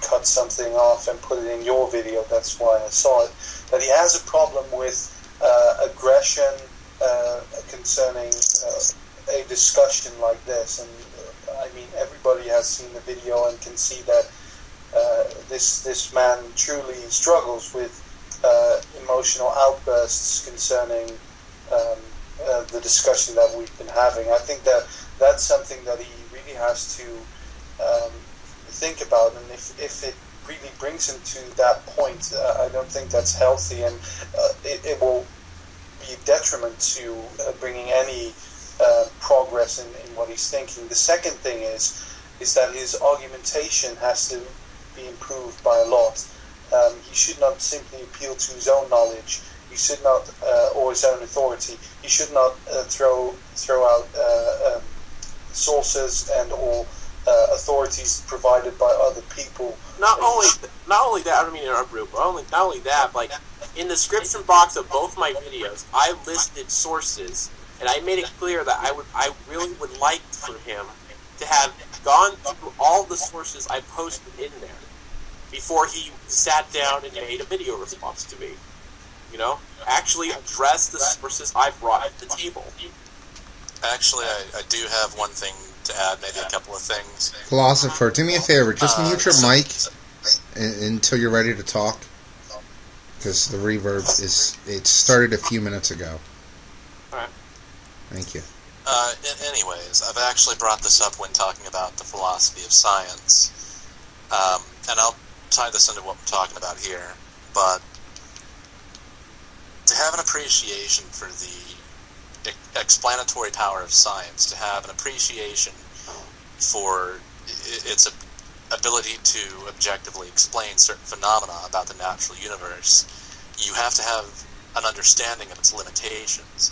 cut something off and put it in your video, that's why I saw it, that he has a problem with aggression concerning a discussion like this. And I mean, everybody has seen the video and can see that this man truly struggles with emotional outbursts concerning the discussion that we've been having. I think that that's something that he really has to think about, and if it really brings him to that point, I don't think that's healthy, and it will be a detriment to bringing any progress in what he's thinking. The second thing is that his argumentation has to be improved by a lot. He should not simply appeal to his own knowledge. He should not, or his own authority. He should not throw out sources and or authorities provided by other people. Not only that. I don't mean to uproot, but not only that. Like in the description box of both my videos, I listed sources, and I made it clear that I really would like for him to have gone through all the sources I posted in there before he sat down and made a video response to me. you know? Actually address the sources I brought to the table. Actually, I do have one thing to add, maybe a couple of things. Philosopher, do me a favor, just mute your mic until you're ready to talk, because the reverb it started a few minutes ago. All right. Thank you. Anyways, I've actually brought this up when talking about the philosophy of science, and I'll tie this into what we're talking about here, but to have an appreciation for the explanatory power of science, to have an appreciation for its ability to objectively explain certain phenomena about the natural universe, you have to have an understanding of its limitations,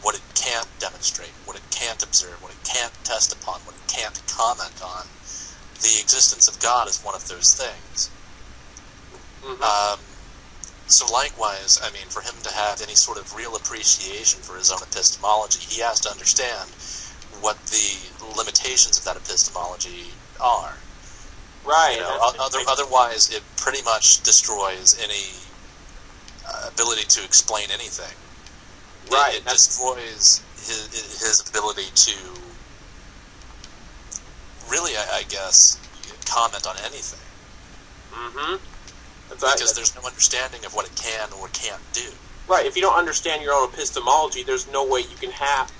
what it can't demonstrate, what it can't observe, what it can't test upon, what it can't comment on. The existence of God is one of those things. Mm-hmm. So likewise, I mean, for him to have any sort of real appreciation for his own epistemology, he has to understand what the limitations of that epistemology are. Right. You know, otherwise, it pretty much destroys any ability to explain anything. Right. It destroys his ability to really, I guess, comment on anything. Mm-hmm. Because there's no understanding of what it can or can't do. Right. If you don't understand your own epistemology, there's no way you can have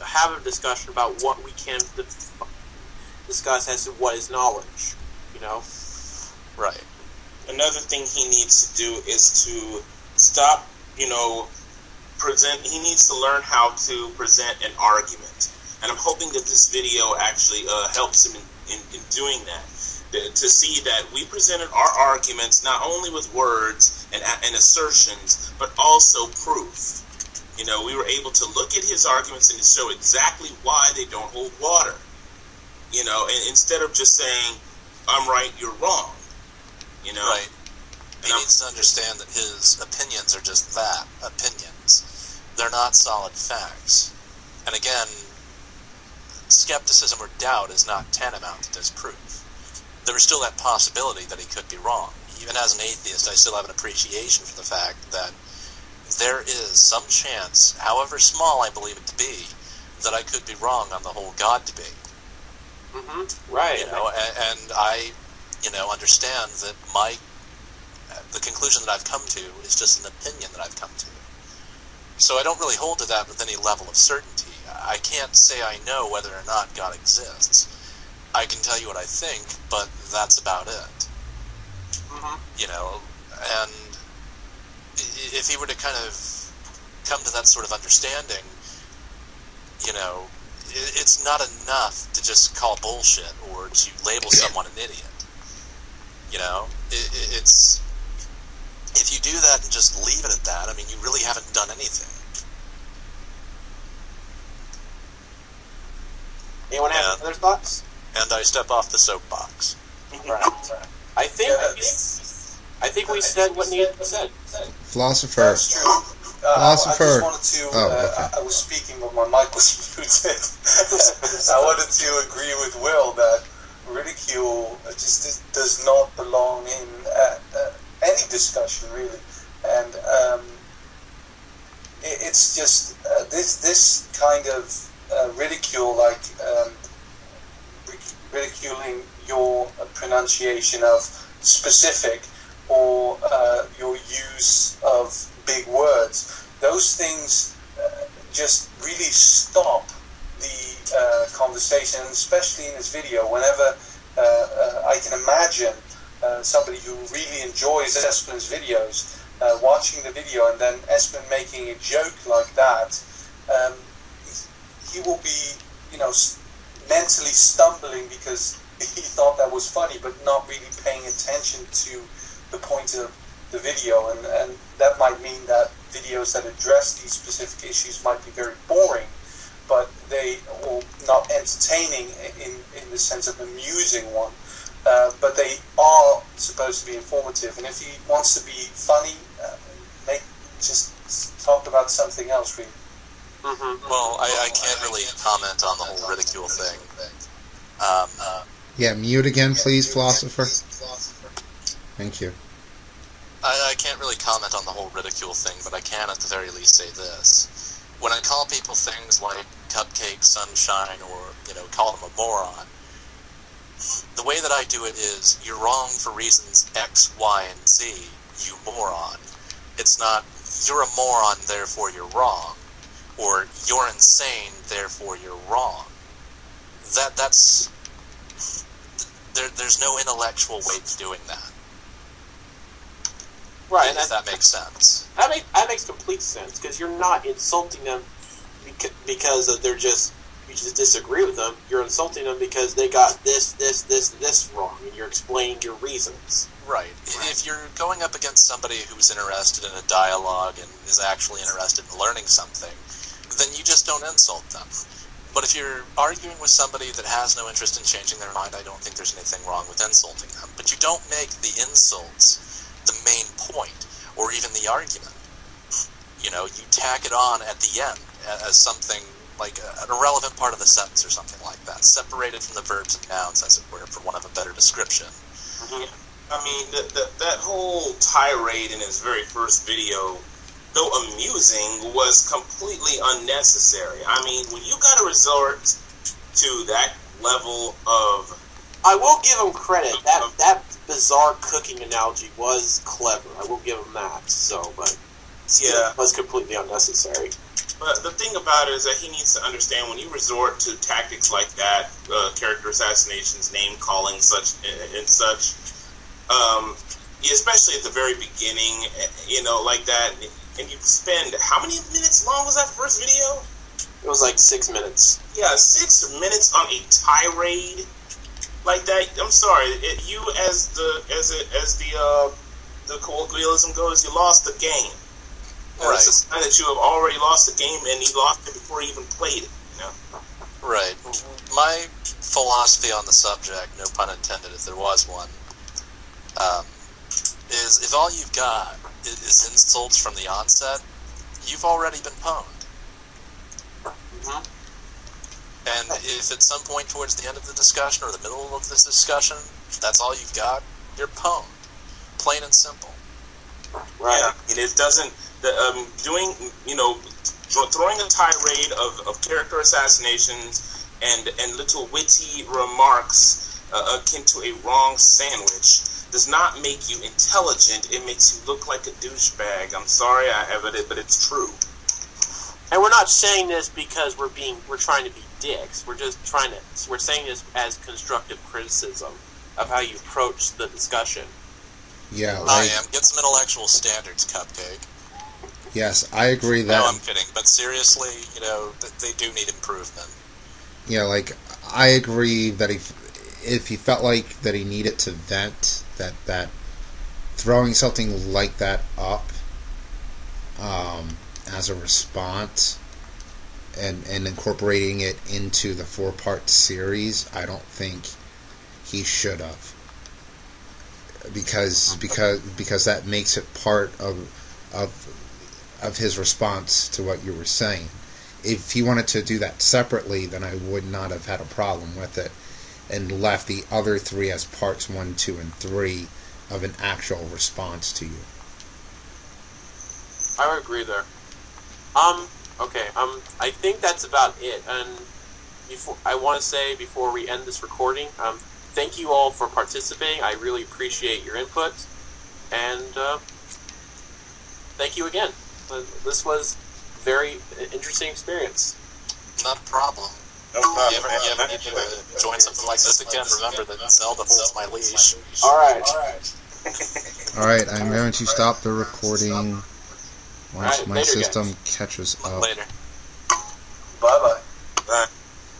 a discussion about what we can discuss as to what is knowledge. You know. Right. Another thing he needs to do is to stop. You know. He needs to learn how to present an argument, and I'm hoping that this video actually helps him in doing that. To see that we presented our arguments not only with words and assertions, but also proof. You know, we were able to look at his arguments and show exactly why they don't hold water. You know, and instead of just saying, "I'm right, you're wrong," you know. Right. He needs to understand that his opinions are just that, opinions. They're not solid facts. And again, skepticism or doubt is not tantamount to disproof. There is still that possibility that he could be wrong. Even as an atheist, I still have an appreciation for the fact that there is some chance, however small I believe it to be, that I could be wrong on the whole God debate. Mm-hmm. Right. You know, and I, you know, understand that the conclusion that I've come to is just an opinion that I've come to. So I don't really hold to that with any level of certainty. I can't say I know whether or not God exists. I can tell you what I think, but that's about it. Mm-hmm. You know, and if he were to kind of come to that sort of understanding, you know, it's not enough to just call bullshit or to label someone an idiot. You know, it's... If you do that and just leave it at that, I mean, you really haven't done anything. Anyone have other thoughts? And I step off the soapbox. Right. I think we said what needed to be said. Philosopher. That's true. Philosopher. I just wanted to... I was speaking, but my mic was muted. I wanted to agree with Will that ridicule just does not belong in any discussion, really, and it's just this kind of ridicule, like ridiculing your pronunciation of specific or your use of big words. Those things just really stop the conversation, and especially in this video, whenever I can imagine somebody who really enjoys Espen's videos, watching the video and then Espen making a joke like that, he will be, you know, mentally stumbling because he thought that was funny, but not really paying attention to the point of the video, and that might mean that videos that address these specific issues might be very boring, but they are not entertaining in the sense of amusing one. But they are supposed to be informative, and if he wants to be funny, just talk about something else, really. Mm-hmm. Well, I can't really comment on the whole ridicule thing. Mute again, please, Philosopher. Thank you. I can't really comment on the whole ridicule thing, but I can at the very least say this. When I call people things like cupcake, sunshine, or, you know, call them a moron, the way that I do it is, you're wrong for reasons X, Y, and Z, you moron. It's not, you're a moron, therefore you're wrong, or you're insane, therefore you're wrong. That's... There's no intellectual way to doing that. Right. If that makes sense. That makes complete sense, because you're not insulting them because they're just... You just disagree with them. You're insulting them because they got this wrong, and you're explaining your reasons. Right. If you're going up against somebody who's interested in a dialogue and is actually interested in learning something, then you just don't insult them. But if you're arguing with somebody that has no interest in changing their mind, I don't think there's anything wrong with insulting them. But you don't make the insults the main point, or even the argument. You know, you tack it on at the end as something... like an irrelevant part of the sentence or something like that, separated from the verbs and nouns, as it were, for want of a better description. Mm-hmm. I mean, that whole tirade in his very first video, though amusing, was completely unnecessary. I mean, when you got to resort to that level of... I will give him credit. That bizarre cooking analogy was clever. I will give him that. So, but still, yeah, it was completely unnecessary. But the thing about it is that he needs to understand, when you resort to tactics like that, character assassinations, name-calling, such and such, especially at the very beginning, you know, like that, and you spend, how many minutes long was that first video? It was like 6 minutes. Yeah, 6 minutes on a tirade like that. I'm sorry, you as the colloquialism goes, you lost the game. Right. It's a sign that you have already lost the game, and you lost it before you even played it, you know? Right. My philosophy on the subject, no pun intended if there was one, is if all you've got is insults from the onset, you've already been pwned. Mm-hmm. And if at some point towards the end of the discussion or the middle of this discussion, that's all you've got, you're pwned. Plain and simple. Right. Yeah. And it doesn't... doing, you know, throwing a tirade of character assassinations and little witty remarks akin to a wrong sandwich does not make you intelligent. It makes you look like a douchebag. I'm sorry, but it's true. And we're not saying this because we're trying to be dicks. We're just we're saying this as constructive criticism of how you approach the discussion. Yeah, right. I am. Get some intellectual standards, Cupcake. Yes, I agree that... No, I'm kidding. But seriously, you know, they do need improvement. Yeah, like, I agree that if he felt like that he needed to vent, that throwing something like that up as a response and incorporating it into the 4-part series, I don't think he should have. Because that makes it part of his response to what you were saying. If he wanted to do that separately, then I would not have had a problem with it and left the other three as parts 1, 2, and 3 of an actual response to you. I would agree there. I think that's about it. And I want to say, before we end this recording, thank you all for participating. I really appreciate your input. And thank you again. This was a very interesting experience. Not a problem. No problem. If you ever need to join something like this again, remember that Zelda holds my leash. Alright. Alright, I'm going to stop the recording once my system catches up. Later. Bye-bye. Bye.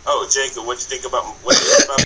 Oh, Jacob, what do you think about...